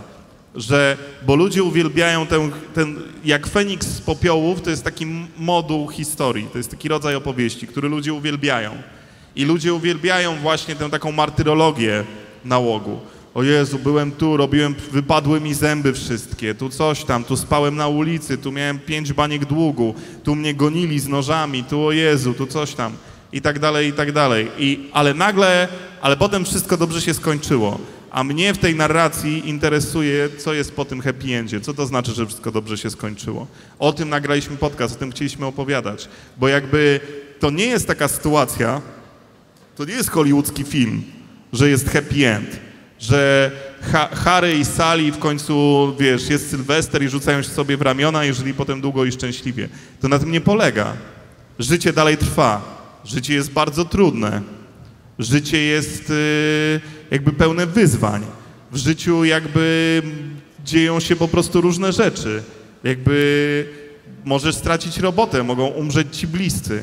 że, bo ludzie uwielbiają ten jak Feniks z popiołów, to jest taki moduł historii, to jest taki rodzaj opowieści, który ludzie uwielbiają. I ludzie uwielbiają właśnie tę taką martyrologię nałogu. O Jezu, byłem tu, wypadły mi zęby wszystkie, tu coś tam, tu spałem na ulicy, tu miałem 5 baniek długu, tu mnie gonili z nożami, tu o Jezu, tu coś tam i tak dalej, i tak dalej. Ale potem wszystko dobrze się skończyło. A mnie w tej narracji interesuje, co jest po tym happy endzie, co to znaczy, że wszystko dobrze się skończyło. O tym nagraliśmy podcast, o tym chcieliśmy opowiadać, bo jakby to nie jest taka sytuacja, to nie jest hollywoodzki film, że jest happy end, że Harry i Sally w końcu, wiesz, jest Sylwester i rzucają się sobie w ramiona i żyli potem długo i szczęśliwie. To na tym nie polega. Życie dalej trwa, życie jest bardzo trudne. Życie jest jakby pełne wyzwań. W życiu jakby dzieją się po prostu różne rzeczy. Jakby możesz stracić robotę, mogą umrzeć ci bliscy.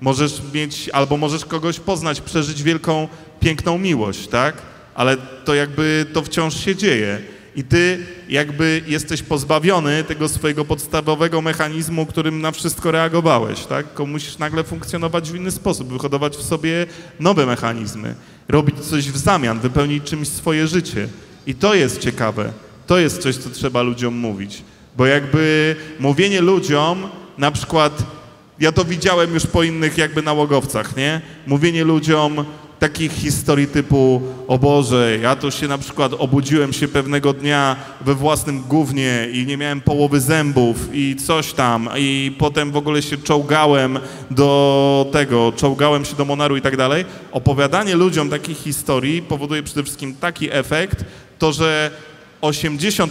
Możesz mieć, albo możesz kogoś poznać, przeżyć wielką, piękną miłość, tak? Ale to jakby to wciąż się dzieje. I ty jakby jesteś pozbawiony tego swojego podstawowego mechanizmu, którym na wszystko reagowałeś, tak? Tylko musisz nagle funkcjonować w inny sposób, wyhodować w sobie nowe mechanizmy, robić coś w zamian, wypełnić czymś swoje życie. I to jest ciekawe. To jest coś, co trzeba ludziom mówić. Bo jakby mówienie ludziom, na przykład, ja to widziałem już po innych jakby nałogowcach, nie? Mówienie ludziom takich historii typu, o Boże, ja to się na przykład obudziłem się pewnego dnia we własnym gównie i nie miałem połowy zębów i coś tam i potem w ogóle się czołgałem do tego, czołgałem się do Monaru i tak dalej. Opowiadanie ludziom takich historii powoduje przede wszystkim taki efekt, to że 80%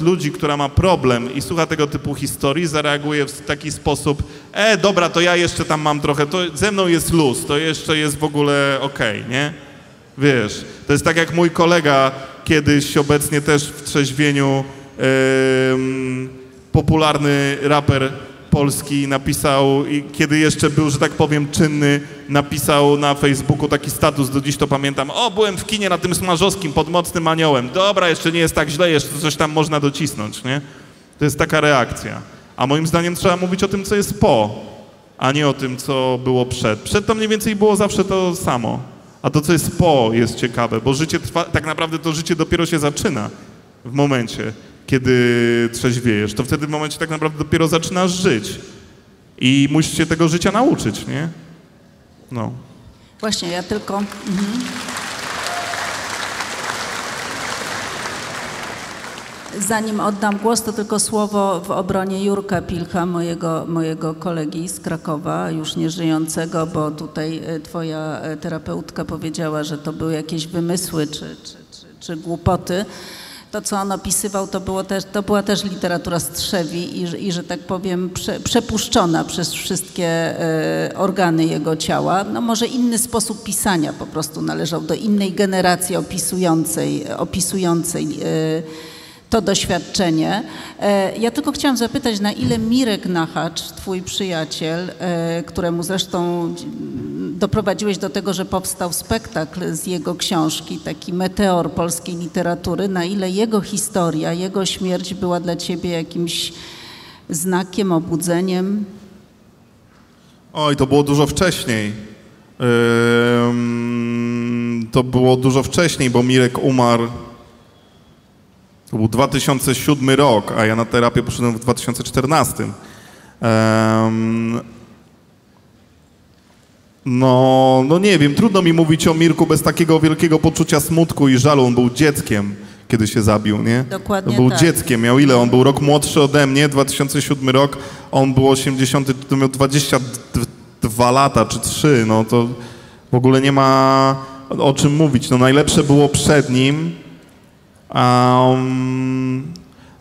ludzi, która ma problem i słucha tego typu historii, zareaguje w taki sposób, dobra, to ja jeszcze tam mam trochę, to ze mną jest luz, to jeszcze jest w ogóle okej, nie? Wiesz, to jest tak jak mój kolega kiedyś, obecnie też w trzeźwieniu, popularny raper polski napisał, i kiedy jeszcze był, że tak powiem, czynny, napisał na Facebooku taki status, do dziś to pamiętam, byłem w kinie na tym Smarzowskim pod Mocnym Aniołem, dobra, jeszcze nie jest tak źle, jeszcze coś tam można docisnąć, nie? To jest taka reakcja. A moim zdaniem trzeba mówić o tym, co jest po, a nie o tym, co było przed. Przed to mniej więcej było zawsze to samo, a to, co jest po, jest ciekawe, bo życie trwa, tak naprawdę to życie dopiero się zaczyna w momencie, kiedy trzeźwiejesz, to wtedy w momencie tak naprawdę dopiero zaczynasz żyć i musisz się tego życia nauczyć, nie? No. Właśnie, ja tylko... Zanim oddam głos, to tylko słowo w obronie Jurka Pilcha, mojego kolegi z Krakowa, już nieżyjącego, bo tutaj twoja terapeutka powiedziała, że to były jakieś wymysły czy głupoty. To, co on opisywał, to była też literatura z trzewi i że tak powiem, przepuszczona przez wszystkie organy jego ciała. No może inny sposób pisania, po prostu należał do innej generacji opisującej to doświadczenie. Ja tylko chciałam zapytać, na ile Mirek Nahacz, twój przyjaciel, któremu zresztą doprowadziłeś do tego, że powstał spektakl z jego książki, taki meteor polskiej literatury, na ile jego historia, jego śmierć była dla ciebie jakimś znakiem, obudzeniem? Oj, to było dużo wcześniej. To było dużo wcześniej, bo Mirek umarł. To był 2007 rok, a ja na terapię poszedłem w 2014. No nie wiem, trudno mi mówić o Mirku bez takiego wielkiego poczucia smutku i żalu. On był dzieckiem, kiedy się zabił, nie? Dokładnie. On był dzieckiem, miał ile? On był rok młodszy ode mnie, 2007 rok, on był 80, to miał 22 lata czy 3, no to w ogóle nie ma o czym mówić. No najlepsze było przed nim.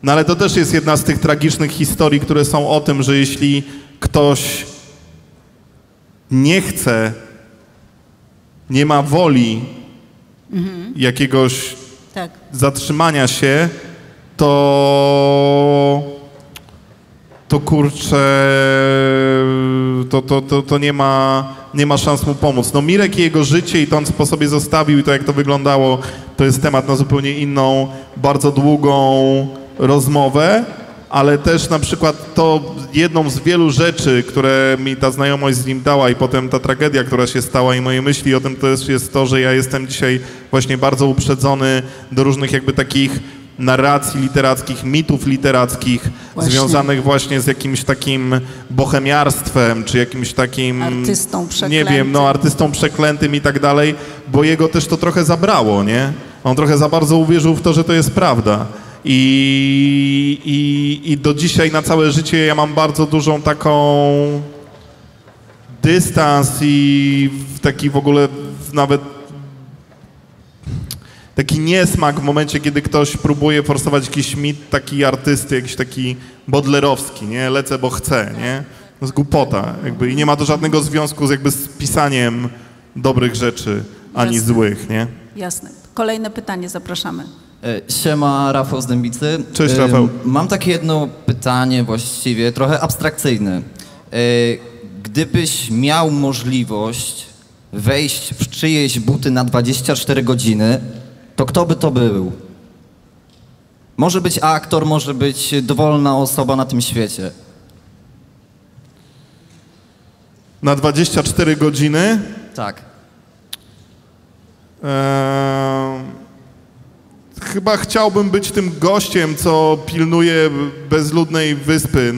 No ale to też jest jedna z tych tragicznych historii, które są o tym, że jeśli ktoś nie chce, nie ma woli jakiegoś zatrzymania się, to kurczę, to nie ma szans mu pomóc. No Mirek i jego życie i to on po sobie zostawił i to jak to wyglądało, to jest temat na zupełnie inną, bardzo długą rozmowę, ale też na przykład to jedną z wielu rzeczy, które mi ta znajomość z nim dała i potem ta tragedia, która się stała i moje myśli o tym też jest to, że ja jestem dzisiaj właśnie bardzo uprzedzony do różnych jakby takich narracji literackich, mitów literackich właśnie, związanych właśnie z jakimś takim bohemiarstwem, czy jakimś takim, artystą przeklętym. Nie wiem, artystą przeklętym i tak dalej, bo jego też to trochę zabrało, nie? On trochę za bardzo uwierzył w to, że to jest prawda. I do dzisiaj na całe życie ja mam bardzo dużą taką dystans i taki w ogóle nawet taki niesmak w momencie, kiedy ktoś próbuje forsować jakiś mit taki artysty, jakiś taki bodlerowski, nie? Lecę, bo chcę, nie? To jest głupota jakby i nie ma to żadnego związku z jakby z pisaniem dobrych rzeczy, ani złych, nie? Jasne. Kolejne pytanie, zapraszamy. Siema, Rafał z Dębicy. Cześć, Rafał. Mam takie jedno pytanie właściwie, trochę abstrakcyjne. Gdybyś miał możliwość wejść w czyjeś buty na 24 godziny, to kto by to był? Może być aktor, może być dowolna osoba na tym świecie. Na 24 godziny? Tak. Chyba chciałbym być tym gościem, co pilnuje bezludnej wyspy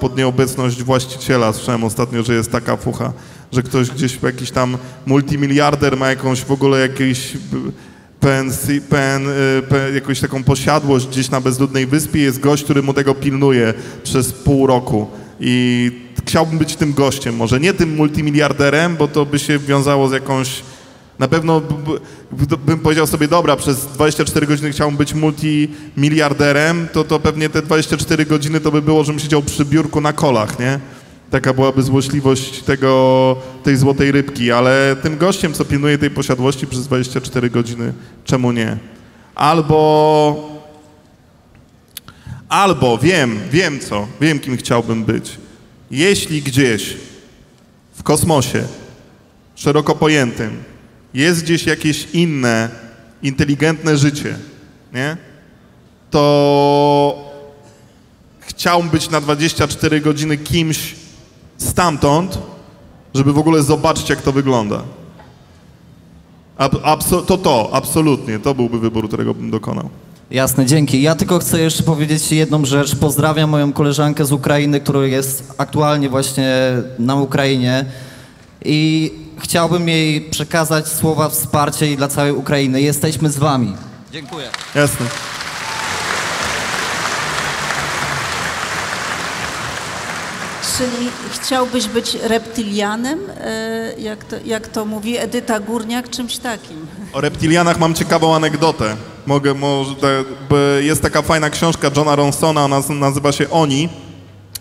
pod nieobecność właściciela. Słyszałem ostatnio, że jest taka fucha, że ktoś gdzieś, jakiś tam multimiliarder ma jakąś w ogóle jakiś jakąś taką posiadłość gdzieś na bezludnej wyspie. Jest gość, który mu tego pilnuje przez pół roku. I chciałbym być tym gościem, może nie tym multimiliarderem, bo to by się wiązało z jakąś... Na pewno bym powiedział sobie, dobra, przez 24 godziny chciałbym być multimiliarderem, to pewnie te 24 godziny to by było, żebym siedział przy biurku na kolach, nie? Taka byłaby złośliwość tej złotej rybki, ale tym gościem, co pilnuje tej posiadłości przez 24 godziny, czemu nie? Albo wiem kim chciałbym być. Jeśli gdzieś w kosmosie, szeroko pojętym, jest gdzieś jakieś inne, inteligentne życie, nie? To chciałbym być na 24 godziny kimś stamtąd, żeby w ogóle zobaczyć, jak to wygląda. Absolutnie, to byłby wybór, którego bym dokonał. Jasne, dzięki. Ja tylko chcę jeszcze powiedzieć jedną rzecz. Pozdrawiam moją koleżankę z Ukrainy, która jest aktualnie właśnie na Ukrainie i chciałbym jej przekazać słowa wsparcia i dla całej Ukrainy. Jesteśmy z wami. Dziękuję. Jasne. Czyli chciałbyś być reptilianem, jak to mówi Edyta Górniak, czymś takim? O reptilianach mam ciekawą anegdotę. Jest taka fajna książka Johna Ronsona, ona nazywa się Oni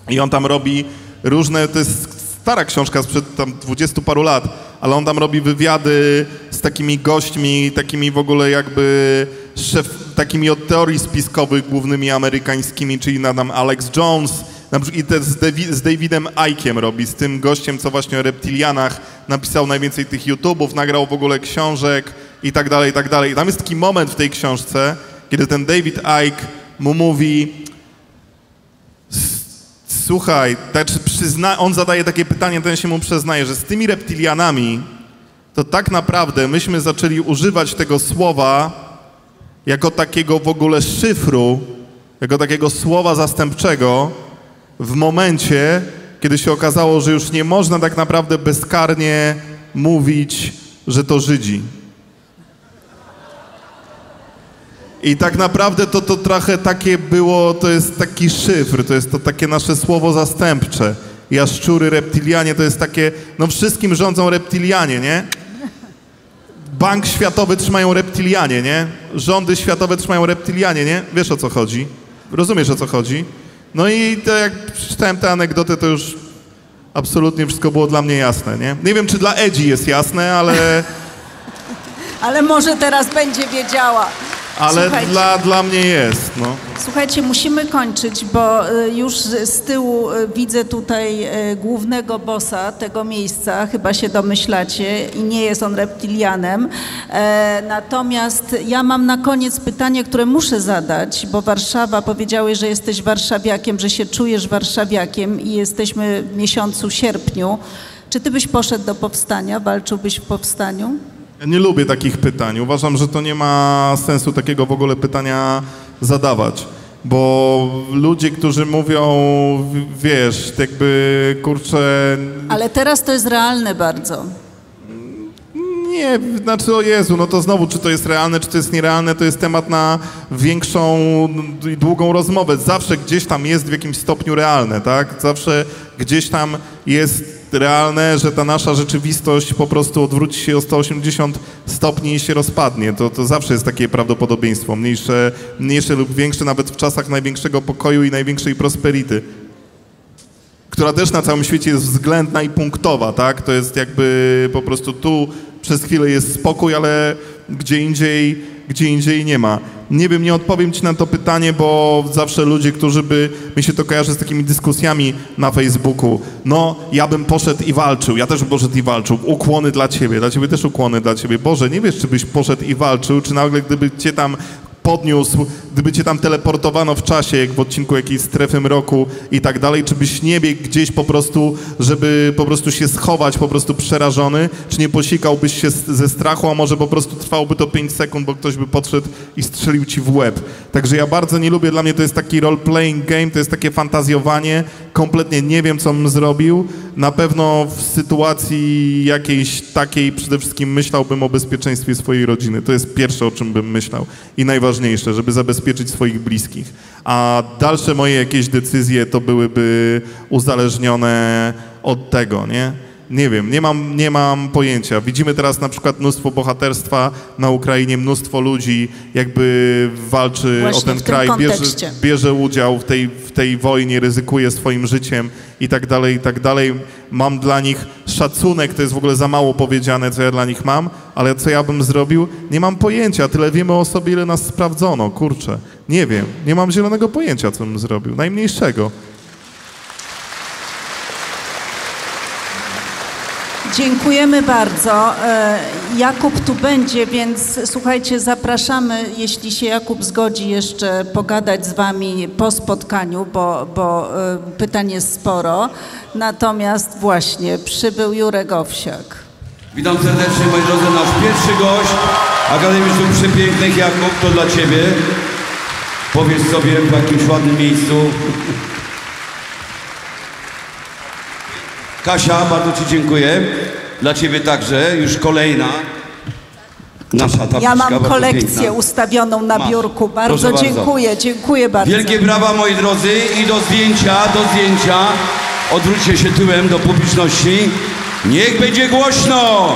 i on tam robi różne, to jest stara książka sprzed tam 20 paru lat, ale on tam robi wywiady z takimi gośćmi, takimi w ogóle jakby takimi od teorii spiskowych głównymi amerykańskimi, czyli tam Alex Jones, i też z Davidem Icke'iem robi, z tym gościem, co właśnie o reptilianach napisał najwięcej tych YouTube'ów, nagrał w ogóle książek i tak dalej, i tak dalej. I tam jest taki moment w tej książce, kiedy ten David Icke mu mówi: słuchaj, on zadaje takie pytanie, ten się mu przyznaje, że z tymi reptilianami to tak naprawdę myśmy zaczęli używać tego słowa jako takiego w ogóle szyfru, jako takiego słowa zastępczego, w momencie, kiedy się okazało, że już nie można tak naprawdę bezkarnie mówić, że to Żydzi. I tak naprawdę to trochę takie było, to jest taki szyfr, to jest to takie nasze słowo zastępcze. Jaszczury, reptilianie, to jest takie, no wszystkim rządzą reptilianie, nie? Bank Światowy trzymają reptilianie, nie? Rządy światowe trzymają reptilianie, nie? Wiesz, o co chodzi? Rozumiesz, o co chodzi? No i to jak przeczytałem tę anegdotę, to już absolutnie wszystko było dla mnie jasne, nie? Nie wiem, czy dla Edzi jest jasne, ale... ale może teraz będzie wiedziała. Ale dla mnie jest, no. Słuchajcie, musimy kończyć, bo już z tyłu widzę tutaj głównego bossa tego miejsca, chyba się domyślacie, i nie jest on reptilianem. Natomiast ja mam na koniec pytanie, które muszę zadać, bo Warszawa, powiedziałeś, że jesteś warszawiakiem, że się czujesz warszawiakiem i jesteśmy w miesiącu sierpniu. Czy ty byś poszedł do powstania, walczyłbyś w powstaniu? Ja nie lubię takich pytań. Uważam, że to nie ma sensu takiego w ogóle pytania zadawać, bo ludzie, którzy mówią, wiesz, jakby, kurczę... Ale teraz to jest realne bardzo. Nie, znaczy, o Jezu, no to znowu, czy to jest realne, czy to jest nierealne, to jest temat na większą i długą rozmowę. Zawsze gdzieś tam jest w jakimś stopniu realne, tak? Zawsze gdzieś tam jest realne, że ta nasza rzeczywistość po prostu odwróci się o 180 stopni i się rozpadnie. To zawsze jest takie prawdopodobieństwo, mniejsze lub większe, nawet w czasach największego pokoju i największej prosperity, która też na całym świecie jest względna i punktowa, tak? To jest jakby po prostu tu przez chwilę jest spokój, ale gdzie indziej nie ma. Nie wiem, nie odpowiem ci na to pytanie, bo zawsze ludzie, którzy by... Mi się to kojarzy z takimi dyskusjami na Facebooku. No, ja bym poszedł i walczył, ja też bym poszedł i walczył. Ukłony dla ciebie też ukłony dla ciebie. Boże, nie wiesz, czy byś poszedł i walczył, czy nagle gdyby cię tam podniósł, gdyby cię tam teleportowano w czasie, jak w odcinku jakiejś strefy mroku i tak dalej, czy byś nie biegł gdzieś po prostu, żeby po prostu się schować, po prostu przerażony, czy nie posikałbyś się ze strachu, a może po prostu trwałoby to 5 sekund, bo ktoś by podszedł i strzelił ci w łeb. Także ja bardzo nie lubię, dla mnie to jest taki role-playing game, to jest takie fantazjowanie, kompletnie nie wiem, co bym zrobił. Na pewno w sytuacji jakiejś takiej przede wszystkim myślałbym o bezpieczeństwie swojej rodziny. To jest pierwsze, o czym bym myślał i najważniejsze, żeby zabezpieczyć swoich bliskich. A dalsze moje jakieś decyzje to byłyby uzależnione od tego, nie? Nie wiem, nie mam pojęcia. Widzimy teraz na przykład mnóstwo bohaterstwa na Ukrainie, mnóstwo ludzi jakby walczy właśnie o ten kraj, bierze udział w tej wojnie, ryzykuje swoim życiem i tak dalej, i tak dalej. Mam dla nich szacunek, to jest w ogóle za mało powiedziane, co ja dla nich mam, ale co ja bym zrobił? Nie mam pojęcia, tyle wiemy o sobie, ile nas sprawdzono, kurczę. Nie wiem, nie mam zielonego pojęcia, co bym zrobił, najmniejszego. Dziękujemy bardzo. Jakub tu będzie, więc słuchajcie, zapraszamy, jeśli się Jakub zgodzi, jeszcze pogadać z wami po spotkaniu, bo pytań jest sporo. Natomiast właśnie przybył Jurek Owsiak. Witam serdecznie, moi drodzy, nasz pierwszy gość Akademii Sztuk Przepięknych. Jakub, to dla ciebie. Powiedz sobie w jakimś ładnym miejscu. Kasia, bardzo ci dziękuję. Dla ciebie także, już kolejna nasza tabliczka. Ja mam kolekcję piękna ustawioną na biurku. Bardzo dziękuję, bardzo dziękuję bardzo. Wielkie brawa, moi drodzy, i do zdjęcia. Odwróćcie się tyłem do publiczności. Niech będzie głośno!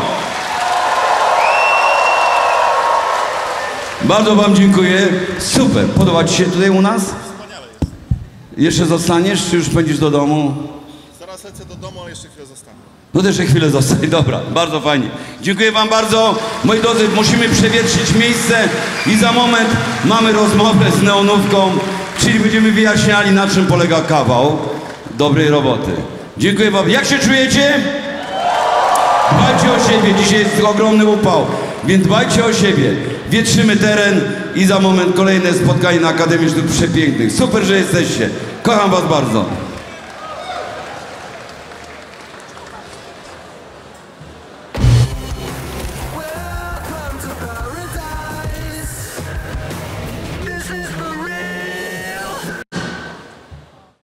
Bardzo wam dziękuję. Super, podoba ci się tutaj u nas? Wspaniale. Jeszcze zostaniesz, czy już będziesz do domu? Lecę do domu, ale jeszcze chwilę zostanę. No też jeszcze chwilę zostań, dobra, bardzo fajnie. Dziękuję wam bardzo. Moi drodzy, musimy przewietrzyć miejsce i za moment mamy rozmowę z Neonówką, czyli będziemy wyjaśniali, na czym polega kawał dobrej roboty. Dziękuję wam. Jak się czujecie? Dbajcie o siebie, dzisiaj jest ogromny upał, więc dbajcie o siebie. Wietrzymy teren i za moment kolejne spotkanie na Akademii Sztuk Przepięknych. Super, że jesteście. Kocham was bardzo.